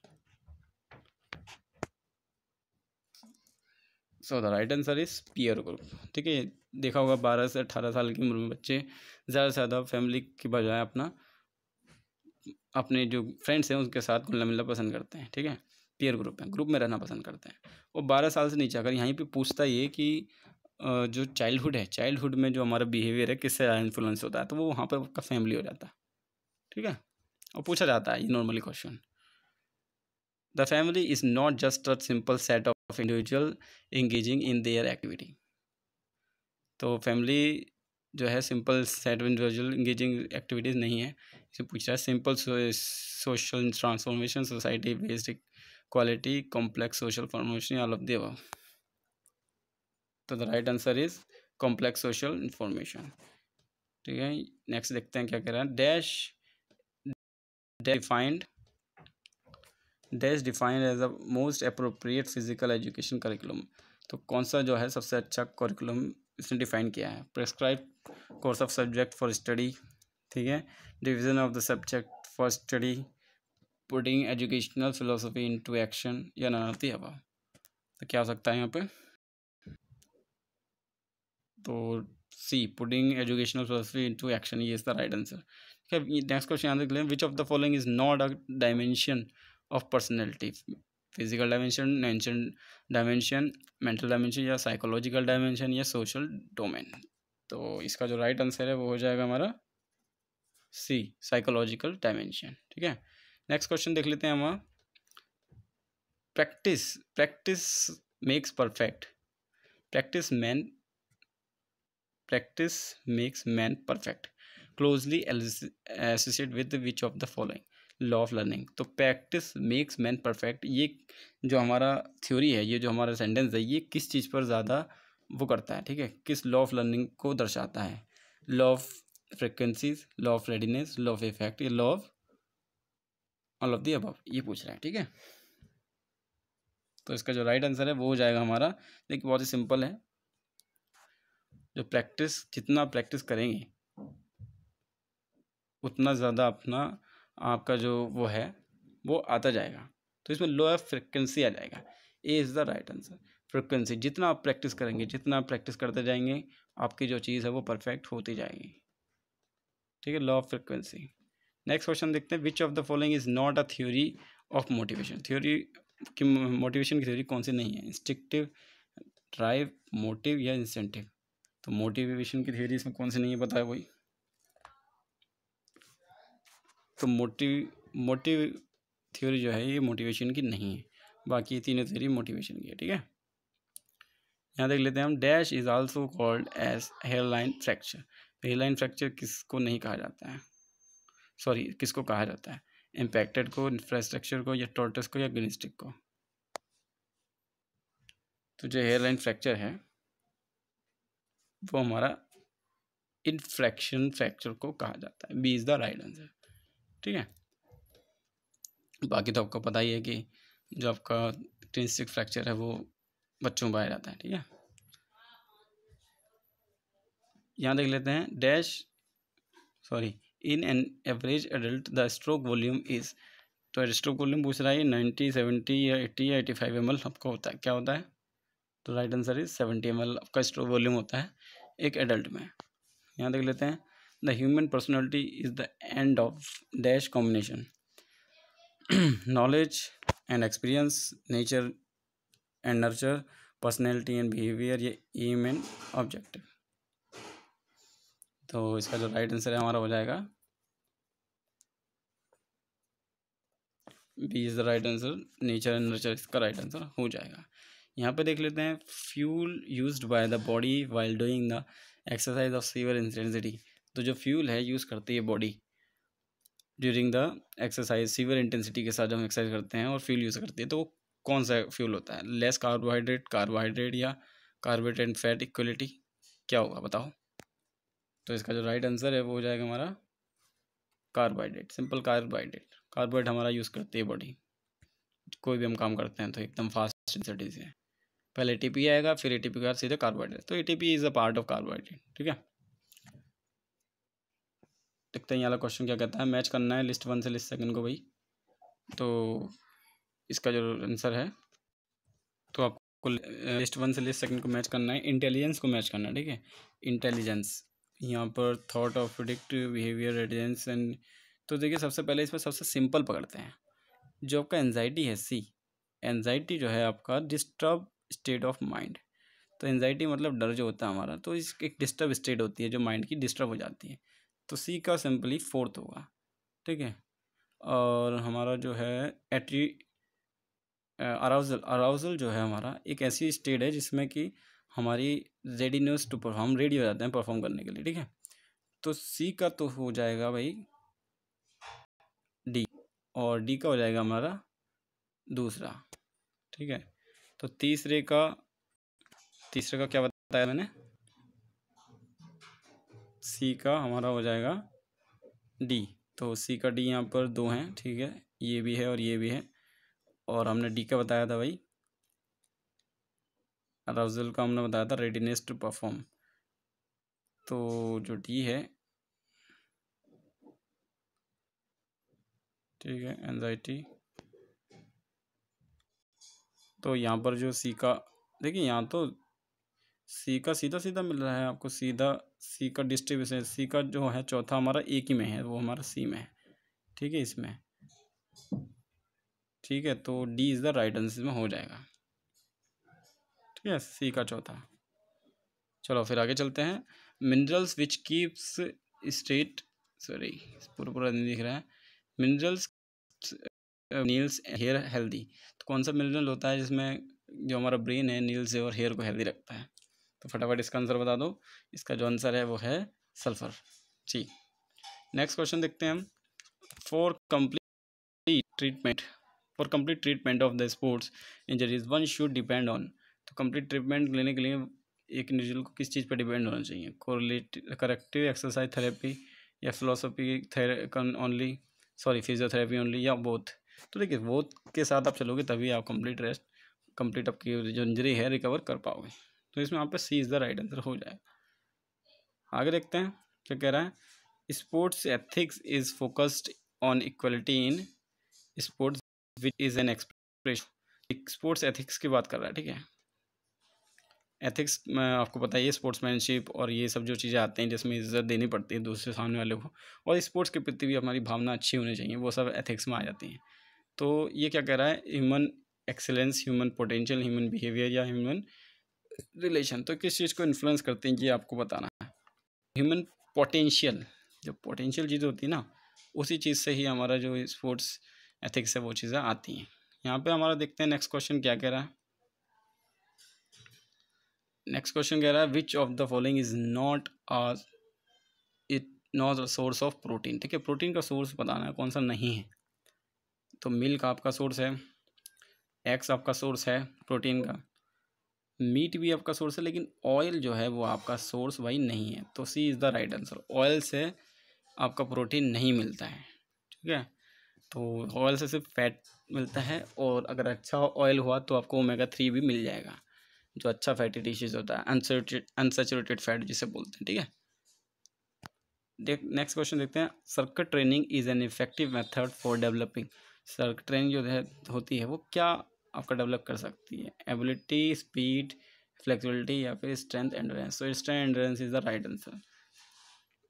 So the right answer is peer group, ठीक है। देखा होगा बारह से अट्ठारह साल की उम्र में बच्चे ज़्यादा से ज़्यादा फैमिली की बजाय अपना अपने जो फ्रेंड्स हैं उनके साथ घुलना मिलना पसंद करते हैं, ठीक है, पीयर ग्रुप है, ग्रुप में रहना पसंद करते हैं। और बारह साल से नीचे अगर यहीं पे पूछता ये कि जो चाइल्डहुड है, चाइल्डहुड में जो हमारा बिहेवियर है किससे ज़्यादा इन्फ्लुएंस होता है, तो वो वहाँ पर उसका फैमिली हो जाता है, ठीक है, और पूछा जाता है ये normally question. The family is not just a simple set of individual engaging in their activity, तो फैमिली जो है simple set of individual engaging activities नहीं है, इसे पूछ रहा है simple social transformation, society based quality, complex social formation, all of the above. तो the right answer is complex social information, ठीक है। नेक्स्ट देखते हैं क्या कह रहा है, dash defined dash defined as a most appropriate physical education curriculum, तो कौन सा जो है सबसे अच्छा करिकुलम इसने डिफाइन किया है, prescribe course of subject for study, ठीक है, division of the subject for study, putting educational philosophy into action या नन ऑफ द अबव। तो क्या हो सकता है यहाँ पे, तो C, putting educational philosophy into action, ये इसका राइट आंसर। ठीक है, नेक्स्ट क्वेश्चन आंसर कर लें, which of the following is not a dimension of personality, physical dimension, natural dimension, mental dimension या साइकोलॉजिकल डायमेंशन या सोशल डोमेन। तो इसका जो राइट आंसर है वो हो जाएगा हमारा सी, साइकोलॉजिकल डायमेंशन। ठीक है, नेक्स्ट क्वेश्चन देख लेते हैं हम, practice, practice makes perfect, practice man, practice makes man perfect, closely associate with which of the following, law of learning. तो प्रैक्टिस मेक्स मैन परफेक्ट, ये जो हमारा थ्योरी है, ये जो हमारा सेंटेंस है, ये किस चीज़ पर ज़्यादा वो करता है, ठीक है, किस लॉ ऑफ लर्निंग को दर्शाता है, law of frequencies, law of readiness, law of effect, ये law of all of the above, ये पूछ रहा है। ठीक है, तो इसका जो राइट आंसर है वो हो जाएगा हमारा, देखिए बहुत ही सिंपल है, जो प्रैक्टिस, जितना प्रैक्टिस करेंगे उतना ज़्यादा अपना आपका जो वो है वो आता जाएगा। तो इसमें लो ऑफ फ्रिक्वेंसी आ जाएगा, A is the right answer, frequency. जितना आप प्रैक्टिस करेंगे, जितना आप प्रैक्टिस करते जाएंगे, आपकी जो चीज़ है वो परफेक्ट होती जाएगी। ठीक है, law of frequency. Next question देखते हैं, which of the following is not a theory of motivation, theory कि मोटिवेशन की थ्योरी कौन सी नहीं है, इंस्टिंक्टिव, ड्राइव, मोटिव या इंसेंटिव। तो मोटिवेशन की थ्योरी इसमें कौन सी नहीं है, पता है वही, तो मोटिव मोटिव थ्योरी जो है ये मोटिवेशन की नहीं है, बाकी तीनों थ्योरी मोटिवेशन की है। ठीक है, यहाँ देख लेते हैं हम, dash is also called as hairline fracture, hairline fracture किसको नहीं कहा जाता है, सॉरी किसको कहा जाता है, इम्पैक्टेड को, इंफ्रास्ट्रक्चर को या टॉर्टस को या ग्निस्टिक को। तो जो हेयरलाइन फ्रैक्चर है वो हमारा इनफ्रैक्शन फ्रैक्चर को कहा जाता है, B is the right answer. ठीक है, बाकी तो आपको पता ही है कि जो आपका ग्निस्टिक फ्रैक्चर है वो बच्चों में पाया जाता है। ठीक है, यहाँ देख लेते हैं, dash sorry in an average adult the stroke volume is, तो स्ट्रोक वॉल्यूम पूछ रहा है नाइन्टी, सेवेंटी या एट्टी या एटी फाइव एम एल आपका होता है, क्या होता है, तो right answer is seventy M L आपका स्ट्रोक वॉल्यूम होता है एक एडल्ट में। यहाँ देख लेते हैं, the human personality is the end of dash combination, knowledge and experience, nature and nurture, personality and behaviour या एम एंड ऑब्जेक्टिव। तो इसका जो राइट आंसर है हमारा हो जाएगा B is the right answer, nature and nurture इसका right answer हो जाएगा। यहाँ पे देख लेते हैं, fuel used by the body while doing the exercise of severe intensity, तो जो फ्यूल है यूज़ करती है body during the exercise, severe intensity के साथ जब हम एक्सरसाइज करते हैं और फ्यूल यूज़ करती है, तो वो कौन सा फ्यूल होता है, लेस कार्बोहाइड्रेट, कार्बोहाइड्रेट या कार्बोहाइड्रेट एंड फैट इक्वलिटी, क्या होगा बताओ। तो इसका जो राइट आंसर है वो हो जाएगा हमारा कार्बोहाइड्रेट, सिंपल कार्बोहाइड्रेट, कार्बोहाइड्रेट हमारा यूज़ करती है बॉडी, कोई भी हम काम करते हैं तो एकदम फास्ट इंटेंसिटी से, पहले एटीपी आएगा फिर एटीपी के बाद सीधे कार्बोहाइड्रेट, तो ATP is a part of carbohydrate. ठीक है, देखते हैं यहाँ वाला क्वेश्चन क्या कहता है, मैच करना है लिस्ट वन से लिस्ट सेकंड को भाई। तो इसका जो आंसर है, तो आपको लिस्ट वन से लिस्ट सेकंड को मैच करना है, इंटेलिजेंस को मैच करना है। ठीक है, इंटेलिजेंस यहाँ पर thought of predict behaviour radiance and, तो देखिए सबसे पहले इसमें सबसे सिंपल पकड़ते हैं, जो आपका एनजाइटी है सी, एनजाइटी जो है आपका डिस्टर्ब स्टेट ऑफ माइंड, तो एनजाइटी मतलब डर जो होता है हमारा, तो इस एक डिस्टर्ब स्टेट होती है जो माइंड की डिस्टर्ब हो जाती है, तो सी का सिंपली फोर्थ होगा। ठीक है, और हमारा जो है एट्री अराउजल, अराउजल जो है हमारा एक ऐसी स्टेट है जिसमें कि हमारी रेडीनेस टू परफॉर्म, रेडी हो जाते हैं परफॉर्म करने के लिए। ठीक है, तो सी का तो हो जाएगा भाई डी, और डी का हो जाएगा हमारा दूसरा। ठीक है, तो तीसरे का, तीसरे का क्या बताया मैंने, सी का हमारा हो जाएगा डी, तो सी का डी यहाँ पर दो हैं। ठीक है, ये भी है और ये भी है, और हमने डी का बताया था भाई अराउजल का, हमने बताया था रेडीनेस टू परफॉर्म, तो जो डी है, ठीक है एंजाइटी, तो यहाँ पर जो सी का, देखिए यहाँ तो सी का सीधा सीधा मिल रहा है आपको, सीधा सी का डिस्ट्रीब्यूशन, सी का जो है चौथा हमारा एक ही में है, वो हमारा सी में है, ठीक है, इसमें, ठीक है, तो D is the right answer में हो जाएगा, ठीक है, सी का चौथा। चलो फिर आगे चलते हैं, minerals which keeps state, sorry पूरा पूरा नहीं दिख रहा है, मिनरल्स नील्स हेयर हेल्दी, तो कौन सा मिनरल होता है जिसमें जो हमारा ब्रेन है नील्स और हेयर को हेल्दी रखता है? तो फटाफट इसका आंसर बता दो। इसका जो आंसर है वो है सल्फर। जी, नेक्स्ट क्वेश्चन देखते हैं हम, for complete treatment, for complete treatment of the sports injuries one should depend on, तो कंप्लीट ट्रीटमेंट लेने के लिए एक इंडिविजुअल को किस चीज़ पर डिपेंड होना चाहिए? कोरिलेटिव करेक्टिव एक्सरसाइज थेरेपी या philosophy only, sorry physiotherapy only, या बोथ? तो देखिए बोथ के साथ आप चलोगे तभी आप कंप्लीट रेस्ट कंप्लीट आपकी जो इंजरी है रिकवर कर पाओगे। तो इसमें आप पे C is the right answer हो जाएगा। आगे देखते हैं क्या कह रहा है, sports ethics is focused on equality in sports which is an expression, sports ethics की बात कर रहा है, ठीक है, एथिक्स आपको पता है ये स्पोर्ट्समैनशिप और ये सब जो चीज़ें आते हैं जिसमें इज्जत देनी पड़ती है दूसरे सामने वाले को, और स्पोर्ट्स के प्रति भी हमारी भावना अच्छी होनी चाहिए, वो सब एथिक्स में आ जाती हैं। तो ये क्या कह रहा है, human excellence, human potential, human behaviour या ह्यूमन रिलेशन, तो किस चीज़ को इन्फ्लुएंस करते हैं ये आपको बताना है। ह्यूमन पोटेंशियल, जो पोटेंशियल चीज़ होती है ना, उसी चीज़ से ही हमारा जो स्पोर्ट्स एथिक्स है वो चीज़ें आती हैं। यहाँ पर हमारा देखते हैं नेक्स्ट क्वेश्चन क्या कह रहा है। नेक्स्ट क्वेश्चन कह रहा है, which of the following is not a it not a source of protein, ठीक है, प्रोटीन का सोर्स बताना है कौन सा नहीं है। तो मिल्क आपका सोर्स है, एग्स आपका सोर्स है प्रोटीन का, मीट भी आपका सोर्स है, लेकिन ऑयल जो है वो आपका सोर्स भाई नहीं है। तो C is the right answer, oil से आपका प्रोटीन नहीं मिलता है, ठीक है, तो ऑयल से सिर्फ फैट मिलता है, और अगर अच्छा ऑयल हुआ तो आपको ओमेगा थ्री भी मिल जाएगा, जो अच्छा फैटी डिशेज होता है, अनसेचुरेटेड अनसेचुरेटेड फैट जिसे बोलते हैं, ठीक है। देख नेक्स्ट क्वेश्चन देखते हैं, circuit training is an effective method for developing, circuit training जो है होती है वो क्या आपका डेवलप कर सकती है? एबिलिटी, स्पीड, फ्लेक्सिबिलिटी या फिर strength endurance? So strength endurance is the right answer.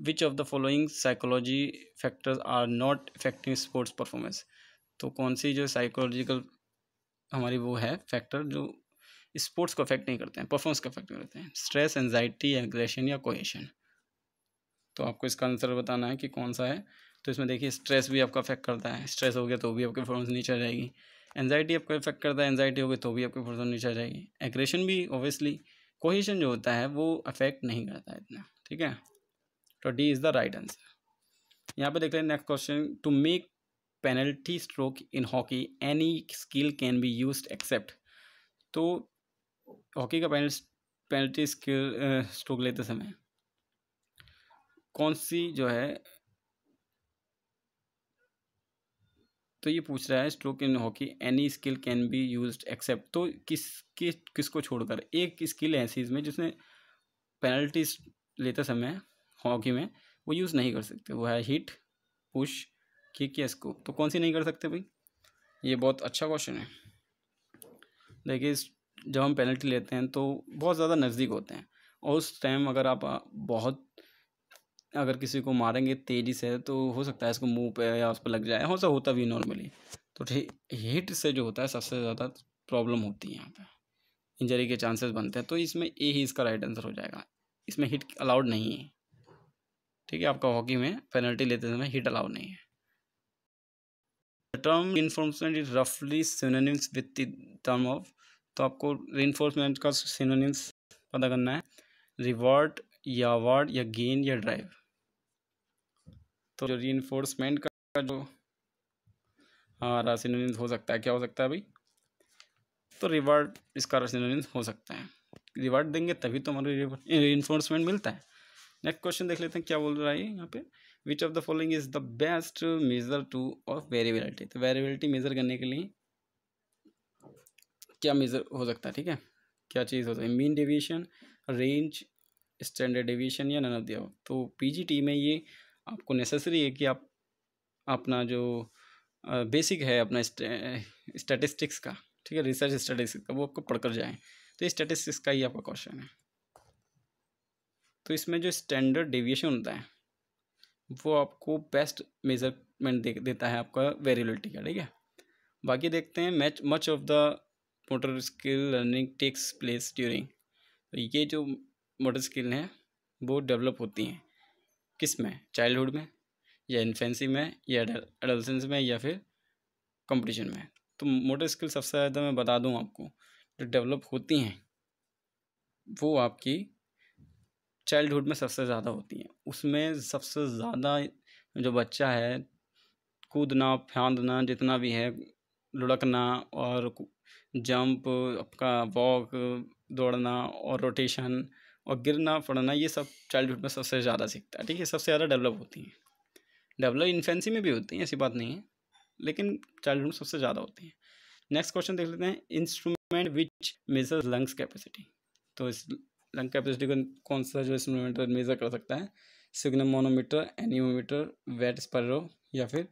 Which of the following psychology factors are not effective sports performance, तो कौन सी जो साइकोलॉजिकल हमारी वो है फैक्टर जो स्पोर्ट्स को अफेक्ट नहीं करते हैं, परफॉर्मेंस को अफेक्ट नहीं करते हैं? स्ट्रेस, एंजाइटी, एग्रेशन या कोहेशन? तो आपको इसका आंसर बताना है कि कौन सा है। तो इसमें देखिए स्ट्रेस भी आपका अफेक्ट करता है, स्ट्रेस हो गया तो भी आपकी परफॉर्मेंस नीचे आ जाएगी, एंजाइटी आपको अफेक्ट करता है, एंजाइटी हो गई तो भी आपकी परफॉर्मेंस नीचे आ जाएगी, एग्रेशन भी ऑब्वियसली, कोहेशन जो होता है वो अफेक्ट नहीं करता है इतना, ठीक है, तो D is the right answer. यहाँ पर देख रहे हैं next question, to make penalty stroke in hockey any skill can be use except, तो हॉकी का पेनल्टी स्किल स्ट्रोक लेते समय कौन सी जो है, तो ये पूछ रहा है stroke in hockey any skill can be used except, तो किस किस किसको छोड़कर, एक स्किल ऐसी इसमें जिसमें पेनल्टी लेते समय हॉकी में वो यूज़ नहीं कर सकते, वो है हिट, पुश, किक या स्कूप, तो कौन सी नहीं कर सकते भाई? ये बहुत अच्छा क्वेश्चन है। देखिए जब हम पेनल्टी लेते हैं तो बहुत ज़्यादा नज़दीक होते हैं, और उस टाइम अगर आप बहुत अगर किसी को मारेंगे तेज़ी से तो हो सकता है इसको मुंह पे या उस पर लग जाए, हो सकता होता भी नॉर्मली, तो ठीक हिट से जो होता है सबसे ज़्यादा प्रॉब्लम होती है, यहाँ पे इंजरी के चांसेस बनते हैं। तो इसमें ए ही इसका राइट आंसर हो जाएगा, इसमें हिट अलाउड नहीं है, ठीक है, आपका हॉकी में पेनल्टी लेते समय हिट अलाउड नहीं है। The term reinforcement is roughly synonyms with the term of, तो आपको reinforcement का synonyms पता करना है, reward या award या gain या drive। तो जो reinforcement का जो हमारा synonyms हो सकता है क्या हो सकता है भाई? तो reward इसका synonyms हो सकता है, reward देंगे तभी तो हमारे reinforcement मिलता है। नेक्स्ट क्वेश्चन देख लेते हैं क्या बोल रहा है यहाँ पे, which of the following is the best measure to of variability, तो वेरिएबिलिटी मेजर करने के लिए क्या मेजर हो सकता है, ठीक है, क्या चीज़ हो सकती है? Mean deviation, range, standard deviation या नन ऑफ द अबव? तो पीजीटी में ये आपको नेसेसरी है कि आप अपना जो बेसिक है अपना स्टैटिस्टिक्स का, ठीक है, रिसर्च स्टैटिस्टिक्स का, वो आपको पढ़कर जाएँ। तो स्टैटिस्टिक्स का ही आपका क्वेश्चन है, तो इसमें जो स्टैंडर्ड डेविएशन होता है वो आपको बेस्ट मेजरमेंट दे देता है आपका वेरिएबिलिटी का, ठीक है। बाकी देखते हैं match much of the motor skill learning takes place during, तो ये जो मोटर स्किल हैं वो डेवलप होती हैं किस में, चाइल्डहुड में या इन्फेंसी में या एडल्सेंस में या फिर कंपटीशन में। तो मोटर स्किल सबसे ज़्यादा मैं बता दूं आपको जो डेवलप होती हैं वो आपकी चाइल्डहुड में सबसे ज़्यादा होती हैं। उसमें सबसे ज़्यादा जो बच्चा है कूदना फांदना जितना भी है, लुढ़कना और जंप आपका वॉक दौड़ना और रोटेशन और गिरना पड़ना, ये सब चाइल्डहुड में सबसे ज़्यादा सीखता है, ठीक है। सबसे ज़्यादा डेवलप होती हैं, डेवलप इन्फेंसी में भी होती हैं, ऐसी बात नहीं है, लेकिन चाइल्डहुड में सबसे ज़्यादा होती हैं। नेक्स्ट क्वेश्चन देख लेते हैं, instrument which measures lungs capacity, तो इस लंग कैपेसिटी को कौन सा जो इंस्ट्रूमेंट मेजर कर सकता है, sphygmomanometer, anemometer, wet spirometer या फिर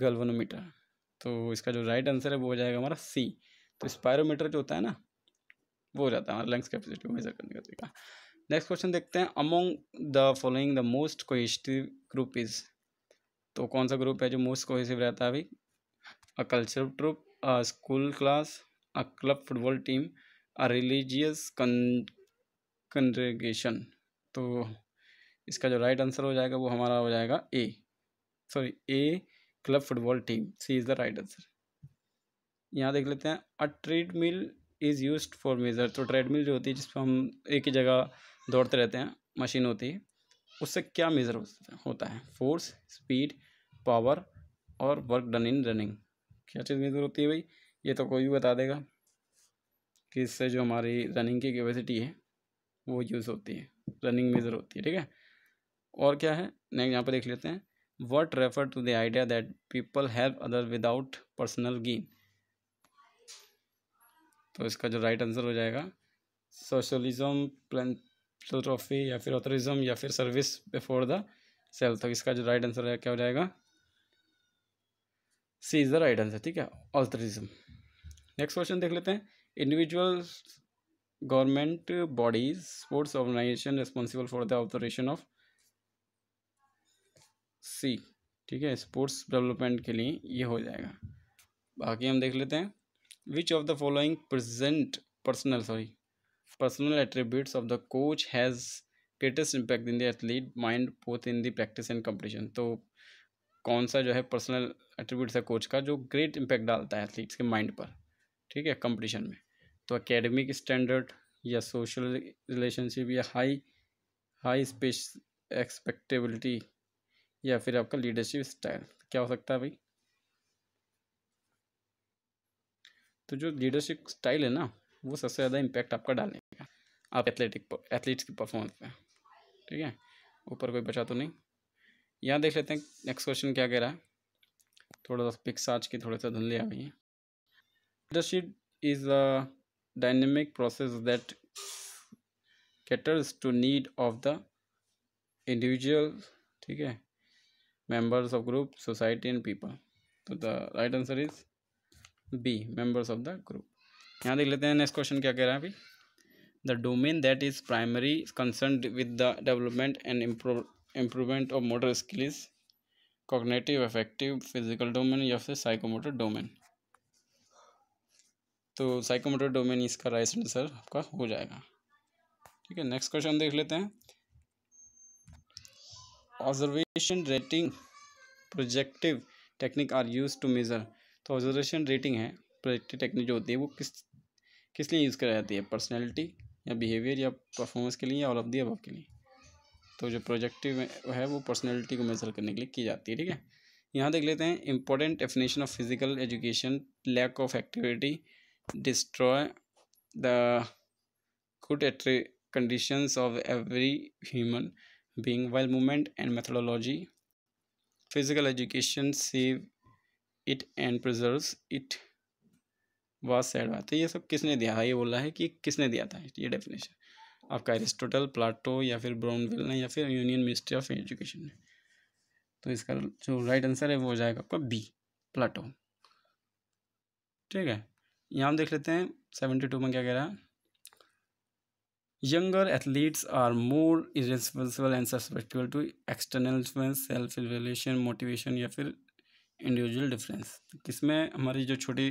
गल्वानोमीटर। तो इसका जो राइट आंसर है वो हो जाएगा हमारा सी। तो स्पायरोमीटर जो होता है ना वो हो जाता है हमारा लंग्स कैपेसिटी को मेजर करने का तरीका। नेक्स्ट क्वेश्चन देखते हैं, among the following the most cohesive group is, तो कौन सा ग्रुप है जो मोस्ट कोहेसिव रहता है अभी, a cultural troupe, a school class, a club football team, a religious con congregation. तो इसका जो राइट आंसर हो जाएगा वो हमारा हो जाएगा A, sorry A club football team, C is the right answer. यहाँ देख लेते हैं, a treadmill is used for measure, तो ट्रेडमिल जो होती है जिस पर हम एक ही जगह दौड़ते रहते हैं, मशीन होती है, उससे क्या मेजर होता है, फोर्स, स्पीड, पावर और वर्क डन इन रनिंग। क्या चीज़ मेजर होती है भाई, ये तो कोई भी बता देगा कि इससे जो हमारी रनिंग की कैपेसिटी है वो यूज़ होती है, रनिंग मेजर होती है, ठीक है। और क्या है नेक्स्ट यहाँ पर देख लेते हैं, what refer to the idea that people help other without personal gain, तो इसका जो राइट आंसर हो जाएगा सोशलिज्म, फिलॉसफी या फिर ऑथरिज्म या फिर सर्विस बिफोर द सेल्फ। तो इसका जो राइट आंसर है क्या हो जाएगा, C is the right answer, ठीक है, ऑथरिज्म। नेक्स्ट क्वेश्चन देख लेते हैं, individuals, government bodies, sports organisation responsible for the operation of C, ठीक है, स्पोर्ट्स डेवलपमेंट के लिए ये हो जाएगा। बाकी हम देख लेते हैं, which of the following present personal sorry personal attributes of the coach has greatest impact in the athlete mind both in the practice and competition, तो कौन सा जो है पर्सनल एट्रीब्यूट्स है कोच का जो ग्रेट इम्पैक्ट डालता है एथलीट्स के माइंड पर, ठीक है, कंपटीशन में, तो एकेडमिक स्टैंडर्ड या सोशल रिलेशनशिप या हाई हाई स्पेस एक्सपेक्टेबिलिटी या फिर आपका लीडरशिप स्टाइल, क्या हो सकता है भाई, तो जो लीडरशिप स्टाइल है ना वो सबसे ज़्यादा इम्पैक्ट आपका डालेगा आप एथलेटिक एथलीट्स की परफॉर्मेंस पे, ठीक है। ऊपर कोई बचा तो नहीं, यहाँ देख लेते हैं नेक्स्ट क्वेश्चन क्या कह रहा है, थोड़ा सा पिक्स आज की थोड़ा सा धुंधली आ गई है। Leadership is a dynamic process that caters to need of the individual, ठीक है, members of group, society and people, तो the right answer is B, members of the group। यहाँ देख लेते हैं next question क्या कह रहा है अभी, the domain that is primary concerned with the development and improve improvement of motor skills, cognitive, affective, physical domain या फिर psychomotor domain, तो साइकोमोटर डोमेन इसका राइट आंसर आपका हो जाएगा, ठीक है। नेक्स्ट क्वेश्चन देख लेते हैं, observation rating projective technique are use to measure, तो ऑब्जर्वेशन रेटिंग है प्रोजेक्टिव टेक्निक जो होती है वो किस किस लिए यूज़ करा जाती है, पर्सनैलिटी या बिहेवियर या परफॉर्मेंस के लिए या ऑल ऑफ द अबव के लिए, तो जो प्रोजेक्टिव है वो पर्सनैलिटी को मेजर करने के लिए की जाती है, ठीक है। यहाँ देख लेते हैं, important definition of physical education, lack of activity, destroy the good conditions of every human being while movement and methodology, physical education save it and preserves it was said by, तो ये सब किसने दिया है, ये बोला है कि किसने दिया था ये डेफिनेशन आपका, एरिस्टोटल, प्लाटो या फिर ब्राउनवेल ने या फिर यूनियन मिनिस्ट्री ऑफ एजुकेशन ने, तो इसका जो राइट आंसर है वो हो जाएगा आपका बी, प्लाटो, ठीक है। यहाँ हम देख लेते हैं सेवेंटी टू में क्या कह रहा है, younger athletes are more irresponsible and susceptible to external influence, self evaluation, motivation या फिर इंडिविजुअल डिफरेंस। किसमें हमारी जो छोटी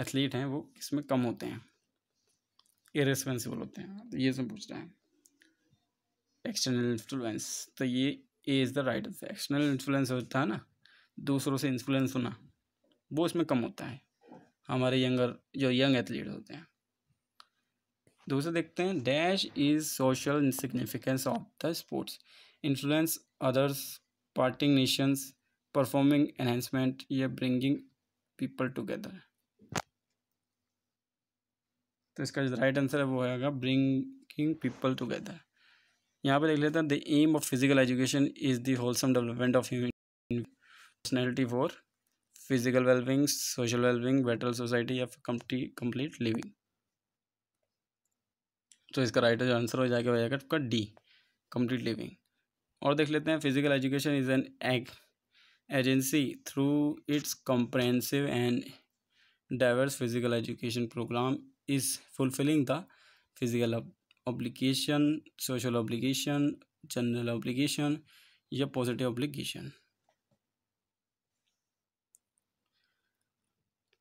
एथलीट हैं वो किसमें कम होते हैं, इरेस्पॉन्सिबल होते हैं। तो ये सब पूछ रहे हैं एक्सटर्नल इन्फ्लुएंस, तो ये A is the right answer. External influence होता है ना, दूसरों से इन्फ्लुएंस होना, वो इसमें कम होता है हमारे यंगर जो यंग एथलीट होते हैं। दूसरा देखते हैं, dash is social insignificance of the sports, influence others, parting nations, performing enhancement या ब्रिंगिंग पीपल टुगेदर। तो इसका जो राइट आंसर है वो होगा ब्रिंगिंग पीपल टुगेदर। यहाँ पे देख लेते हैं, the aim of physical education is the wholesome development of human personality for physical wellbeing, social wellbeing, better society या कंप्लीट लिविंग। तो इसका राइट आंसर हो जाएगा हो जाएगा आपका डी, कंप्लीट लिविंग। और देख लेते हैं, physical education is an ag agency through its comprehensive and diverse physical education program is fulfilling the physical obligation, social obligation, general obligation या पॉजिटिव ऑब्लिगेशन।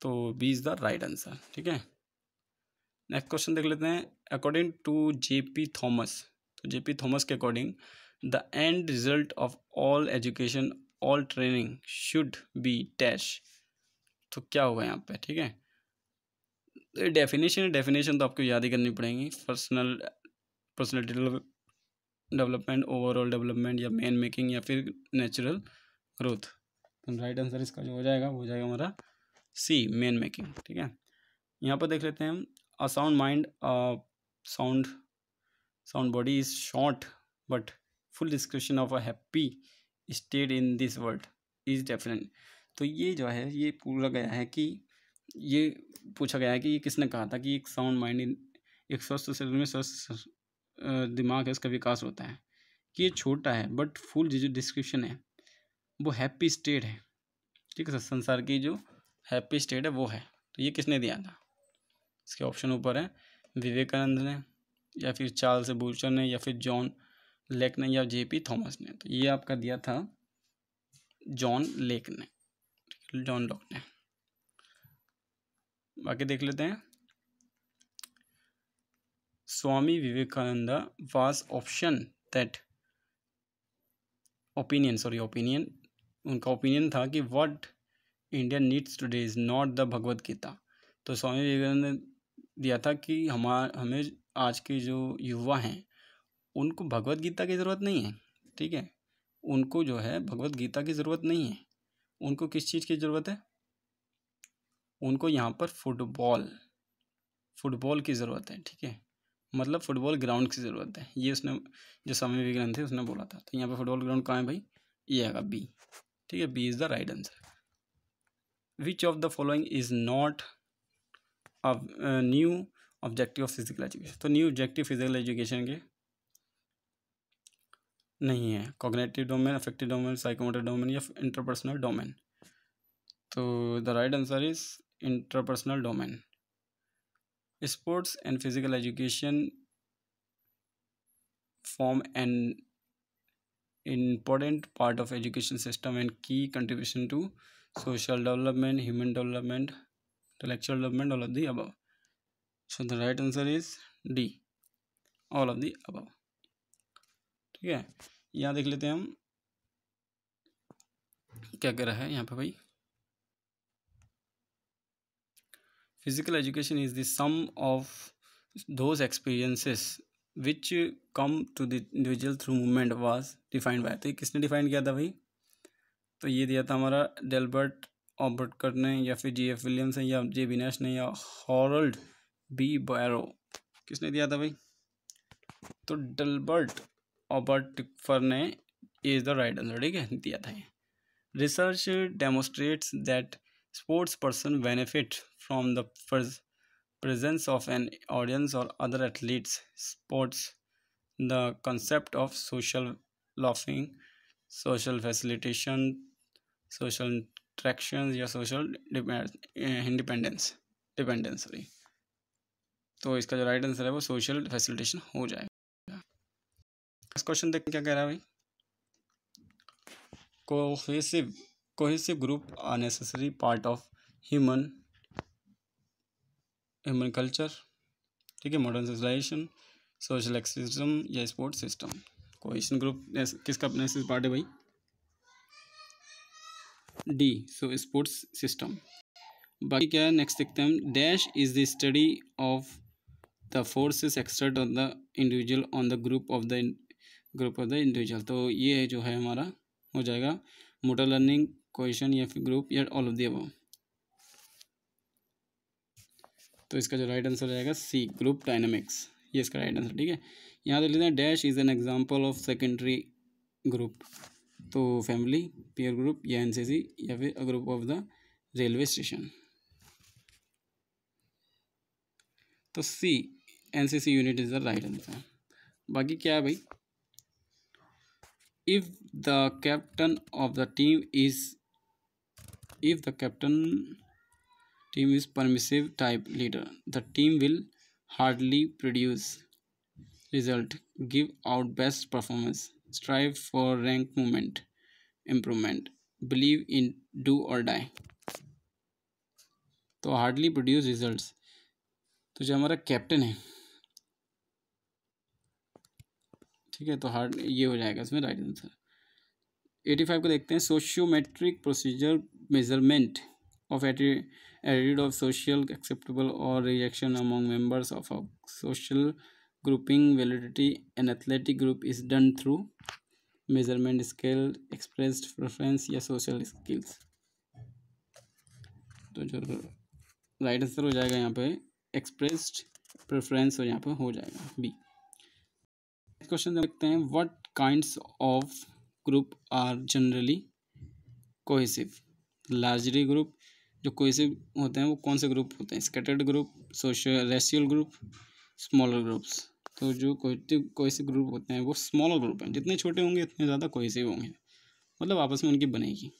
तो B is the right answer, ठीक है। Next question देख लेते हैं, according to J P Thomas, तो J P Thomas के according the end result of all education, all training should be dash. तो क्या होगा यहाँ पे, ठीक है, डेफिनेशन डेफिनेशन तो आपको याद ही करनी पड़ेगी। Personal personality development, overall development या मैन मेकिंग या फिर नेचुरल ग्रोथ। तो राइट आंसर इसका जो हो जाएगा वो हो जाएगा हमारा सी, मैन मेकिंग, ठीक है। यहाँ पर देख लेते हैं, a sound mind sound sound body is short but full description of a happy state in this world is definite. तो ये जो है ये पूरा गया है कि ये पूछा गया है कि ये किसने कहा था कि एक साउंड माइंड, एक स्वस्थ शरीर में स्वस्थ दिमाग है उसका विकास होता है, कि ये छोटा है बट फुल जो डिस्क्रिप्शन है वो हैप्पी स्टेट है, ठीक है सर, संसार की जो हैप्पी स्टेट है वो है। तो ये किसने दिया था, इसके ऑप्शन ऊपर है विवेकानंद ने या फिर चार्ल्स बूचर ने या फिर जॉन लेक ने या जे पी थॉमस ने। तो ये आपका दिया था जॉन लेक ने, जॉन लॉक ने। बाकी देख लेते हैं, Swami Vivekananda was option that opinion sorry opinion उनका ओपिनियन था कि what India needs today is not the Bhagavad Gita. तो स्वामी विवेकानंद ने दिया था कि हमार हमें आज के जो युवा हैं उनको भगवद गीता की ज़रूरत नहीं है, ठीक है, उनको जो है भगवद गीता की ज़रूरत नहीं है, उनको किस चीज़ की ज़रूरत है, उनको यहाँ पर फुटबॉल फुटबॉल की ज़रूरत है, ठीक है, मतलब फुटबॉल ग्राउंड की ज़रूरत है। ये उसने जो स्वामी विवेकानंद थे उसने बोला था। तो यहाँ पर फुटबॉल ग्राउंड कहाँ है भाई, ये आएगा बी, ठीक है, B is the right answer. Which of the following is not a new objective of physical education, तो न्यू ऑब्जेक्टिव फिजिकल एजुकेशन के नहीं है, cognitive domain, affective domain, psychomotor domain या इंटरपर्सनल डोमेन। तो the right answer is interpersonal domain. Sports and physical education form an important part of education system and की contribution to social development, human development, intellectual development, all of the above. So the right answer is D, all of the above, ठीक है। यहाँ देख लेते हैं हम क्या कह रहा है यहाँ पे भाई, physical education is the sum of those experiences which come to the individual through movement was defined by. तो किसने डिफाइन किया था भाई, तो ये दिया था हमारा डेल्बर्ट ऑबर्ट टर्नर ने या फिर जी एफ विलियम्स ने या जे वी नैश ने या हैरोल्ड बी बैरो, किसने दिया था भाई, तो डेल्बर्ट ऑबर्ट टर्नर ने इज द राइट आंसर, ठीक है, दिया था। ये research demonstrates that sports person benefit from the presence of an audience और other athletes, sports the concept of social loafing, social facilitation, social interaction या social independence dependence sorry तो इसका जो राइट आंसर है वो सोशल फैसिलिटेशन हो जाएगा। Question देख क्या कह रहा है भाई, cohesive cohesive group are necessary part of human human culture, ठीक है, मॉडर्न सिविलाइजेशन, सोशल एक्टिविज्म या स्पोर्ट सिस्टम। कोहेसिव ग्रुप किसका नेसेसरी पार्ट है भाई, डी सो स्पोर्ट्स सिस्टम। बाकी क्या है, नेक्स्ट देखते हैं हम, dash is the study of the forces exert on the individual on the group of the group of the individual. तो ये जो है हमारा हो जाएगा मोटर लर्निंग, कोहेशन या फिर ग्रुप या ऑल ऑफ द अबव। तो इसका जो राइट आंसर रहेगा सी ग्रुप डायनामिक्स, ये इसका राइट आंसर। ठीक है, यहाँ देख लेते हैं, dash is an example of secondary group, तो फैमिली, पीयर ग्रुप या एनसीसी या फिर group of the railway station. तो C NCC unit is the right answer. बाकी क्या है भाई, if the captain of the team is if the captain team is permissive type leader, the team will hardly produce result, give out best performance, strive for rank movement improvement, believe in do or die। तो hardly produce results, तो जो हमारा captain है, ठीक है, तो hard ये हो जाएगा इसमें राइट आंसर। एटी फाइव को देखते हैं, sociometric procedure measurement of attitude of social acceptable और rejection among members of a social grouping validity and athletic group is done through measurement scale, expressed preference या social skills. तो जो right answer हो जाएगा यहाँ पे एक्सप्रेस्ड प्रेफरेंस, और यहाँ पे हो जाएगा बी। क्वेश्चन देखते हैं, what kinds of group are generally cohesive, larger group, जो कोहेसिव होते हैं वो कौन से ग्रुप होते हैं, scattered group, social racial group, smaller groups. तो जो कोहेसिव ग्रुप होते हैं वो स्मॉलर ग्रुप हैं, जितने छोटे होंगे उतने ज़्यादा कोहेसिव होंगे, मतलब आपस में उनकी बनेगी।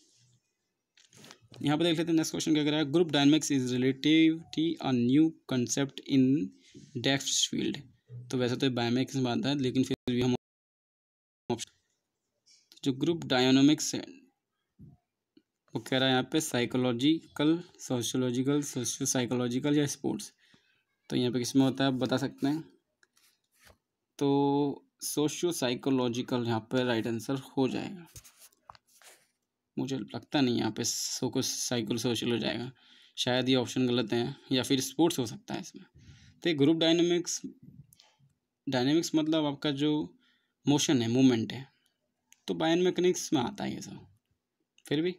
यहाँ पर देख लेते हैं नेक्स्ट क्वेश्चन क्या कह रहा है, group dynamics is relatively a new concept in desks field. तो वैसे तो बायोमेक्स में आता है, लेकिन फिर भी हम जो ग्रुप डायनामिक्स है वो कह रहा है यहाँ पे साइकोलॉजिकल, सोशियोलॉजिकल, सोशियो साइकोलॉजिकल या स्पोर्ट्स। तो यहाँ पे किसमें होता है आप बता सकते हैं, तो सोशियो साइकोलॉजिकल यहाँ पे राइट आंसर हो जाएगा। मुझे लगता नहीं यहाँ पे सो कुछ साइको सोशल हो जाएगा, शायद ये ऑप्शन गलत है, या फिर स्पोर्ट्स हो सकता है इसमें। तो ग्रुप डायनामिक्स डायनेमिक्स मतलब आपका जो मोशन है, मूवमेंट है, तो बायोमेकेनिक्स में आता है ये सब। फिर भी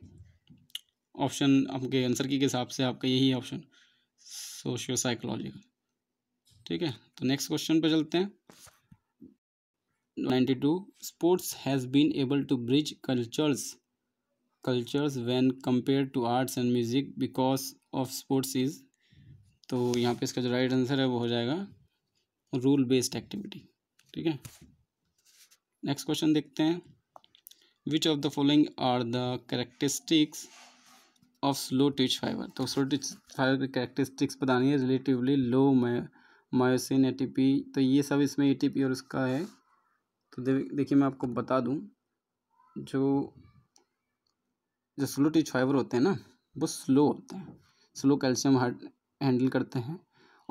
ऑप्शन आपके आंसर के हिसाब से आपका यही ऑप्शन सोशियो साइकोलॉजिकल। ठीक है, तो नेक्स्ट क्वेश्चन पे चलते हैं, ninety two sports has been able to bridge cultures cultures when compare to arts and music because of sports is. तो यहाँ पे इसका जो राइट आंसर है वो हो जाएगा रूल बेस्ड एक्टिविटी। ठीक है, नेक्स्ट क्वेश्चन देखते हैं, which of the following are the characteristics of slow twitch fibre. तो स्लो टिच फाइबर की कैरेक्टरिस्टिक्स पता नहीं है, रिलेटिवली लो मायोसिन एटीपी, तो ये सब इसमें एटीपी और उसका है। तो देखिए मैं आपको बता दूं, जो जो स्लो टिच फाइबर होते हैं ना वो स्लो होते हैं, स्लो कैल्शियम हैंडल करते हैं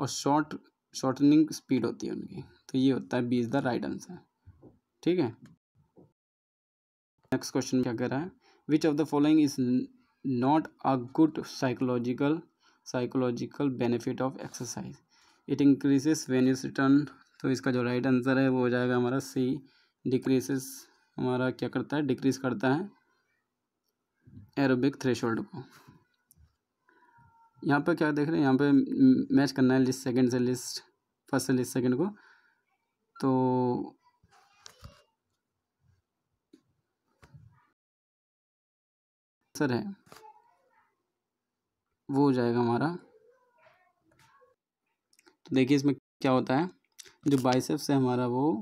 और शॉर्ट शॉर्टनिंग स्पीड होती है उनकी। तो ये होता है B is the right answer. ठीक है, नेक्स्ट क्वेश्चन क्या कह रहा है, which of the following is not a good psychological psychological benefit of exercise, it increases when is return. तो इसका जो राइट आंसर है वो हो जाएगा हमारा सी, डिक्रीजेस हमारा क्या करता है, डिक्रीज करता है एरोबिक थ्रेशोल्ड को। यहाँ पे क्या देख रहे हैं, यहाँ पे मैच करना है लिस्ट सेकंड से लिस्ट फर्स्ट से लिस्ट सेकंड को। तो सर है वो हो जाएगा हमारा, तो देखिए इसमें क्या होता है, जो बाइसेप्स है हमारा वो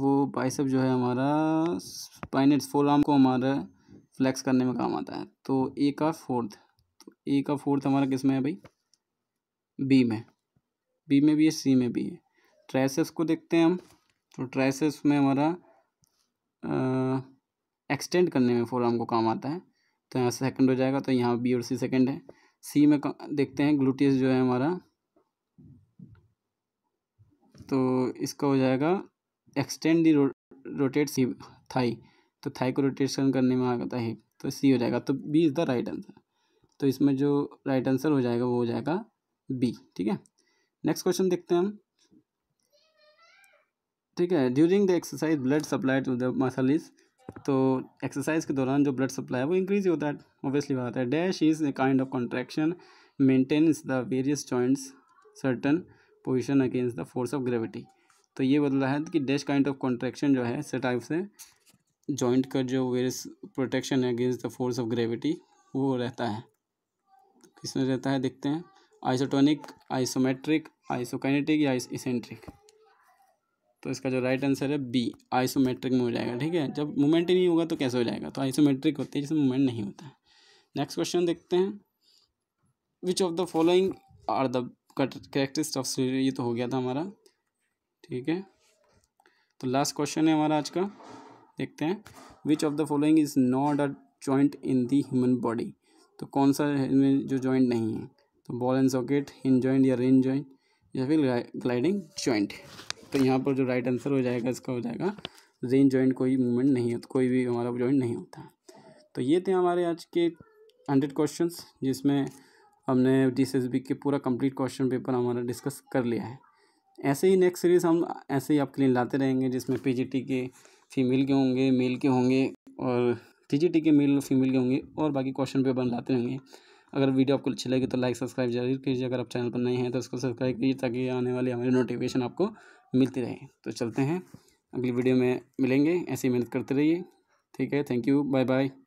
वो बाइसेप जो है हमारा स्पाइनल फोर आर्म को हमारा फ्लैक्स करने में काम आता है। तो ए का फोर्थ तो ए का फोर्थ हमारा किस में है भाई, बी में बी में भी है, सी में भी है। ट्रेसेस को देखते हैं हम, तो ट्रेसेस में हमारा एक्सटेंड करने में फोरआर्म को काम आता है, तो यहाँ से सेकेंड हो जाएगा, तो यहाँ बी और सी सेकेंड है। सी में देखते हैं ग्लूटियस जो है हमारा, तो इसका हो जाएगा extend the rotate C thigh, तो थाई को रोटेशन करने में आ जाता है, तो सी हो जाएगा। तो B is the right answer, तो इसमें जो राइट आंसर हो जाएगा वो हो जाएगा बी। ठीक है, नेक्स्ट क्वेश्चन देखते हैं हम। ठीक है, during the exercise blood supply to the muscle is, तो एक्सरसाइज के दौरान जो ब्लड सप्लाई है वो इंक्रीज होता है, ऑब्वियसली बात है। Dash is a kind of contraction maintains the various joints certain position against the force of gravity, तो ये बदला है कि डैश काइंड ऑफ कॉन्ट्रैक्शन जो है से टाइप से जॉइंट का जो वेरियस प्रोटेक्शन है against the force of gravity वो रहता है। किसमें रहता है देखते हैं, आइसोटोनिक, आइसोमेट्रिक, आइसोकाइनेटिक या आइसेंट्रिक, तो इसका जो राइट आंसर है बी, आइसोमेट्रिक में हो जाएगा। ठीक है, जब मूवमेंट ही नहीं होगा तो कैसे हो जाएगा, तो आइसोमेट्रिक होती है जिसमें मूवमेंट नहीं होता है। नेक्स्ट क्वेश्चन देखते हैं, which of the following are the characteristics of, ये तो हो गया था हमारा। ठीक है, तो लास्ट क्वेश्चन है हमारा आज का, देखते हैं which of the following is not a joint in the human body, तो कौन सा इनमें जो जॉइंट नहीं है, तो ball and socket, hinge joint या रिंज जॉइंट या फिर ग्लाइडिंग जॉइंट, तो यहाँ पर जो राइट आंसर हो जाएगा इसका हो जाएगा रिंज जॉइंट, कोई मूवमेंट नहीं होता, कोई भी हमारा जॉइंट नहीं होता। तो ये थे हमारे आज के हंड्रेड क्वेश्चंस, जिसमें हमने डी एस एस बी के पूरा कंप्लीट क्वेश्चन पेपर हमारा डिस्कस कर लिया है। ऐसे ही नेक्स्ट सीरीज़ हम ऐसे ही आपके लिए लाते रहेंगे, जिसमें पीजीटी के फीमेल के होंगे, मेल के होंगे, और पीजीटी के मेल और फीमेल के होंगे, और बाकी क्वेश्चन पेपर लाते रहेंगे। अगर वीडियो आपको अच्छी लगी तो लाइक सब्सक्राइब जरूर कीजिए, अगर आप चैनल पर नए हैं तो उसको सब्सक्राइब कीजिए ताकि आने वाली हमारी नोटिफिकेशन आपको मिलती रहे। तो चलते हैं, अगली वीडियो में मिलेंगे, ऐसी मेहनत करते रहिए। ठीक है, थैंक यू, बाय बाय।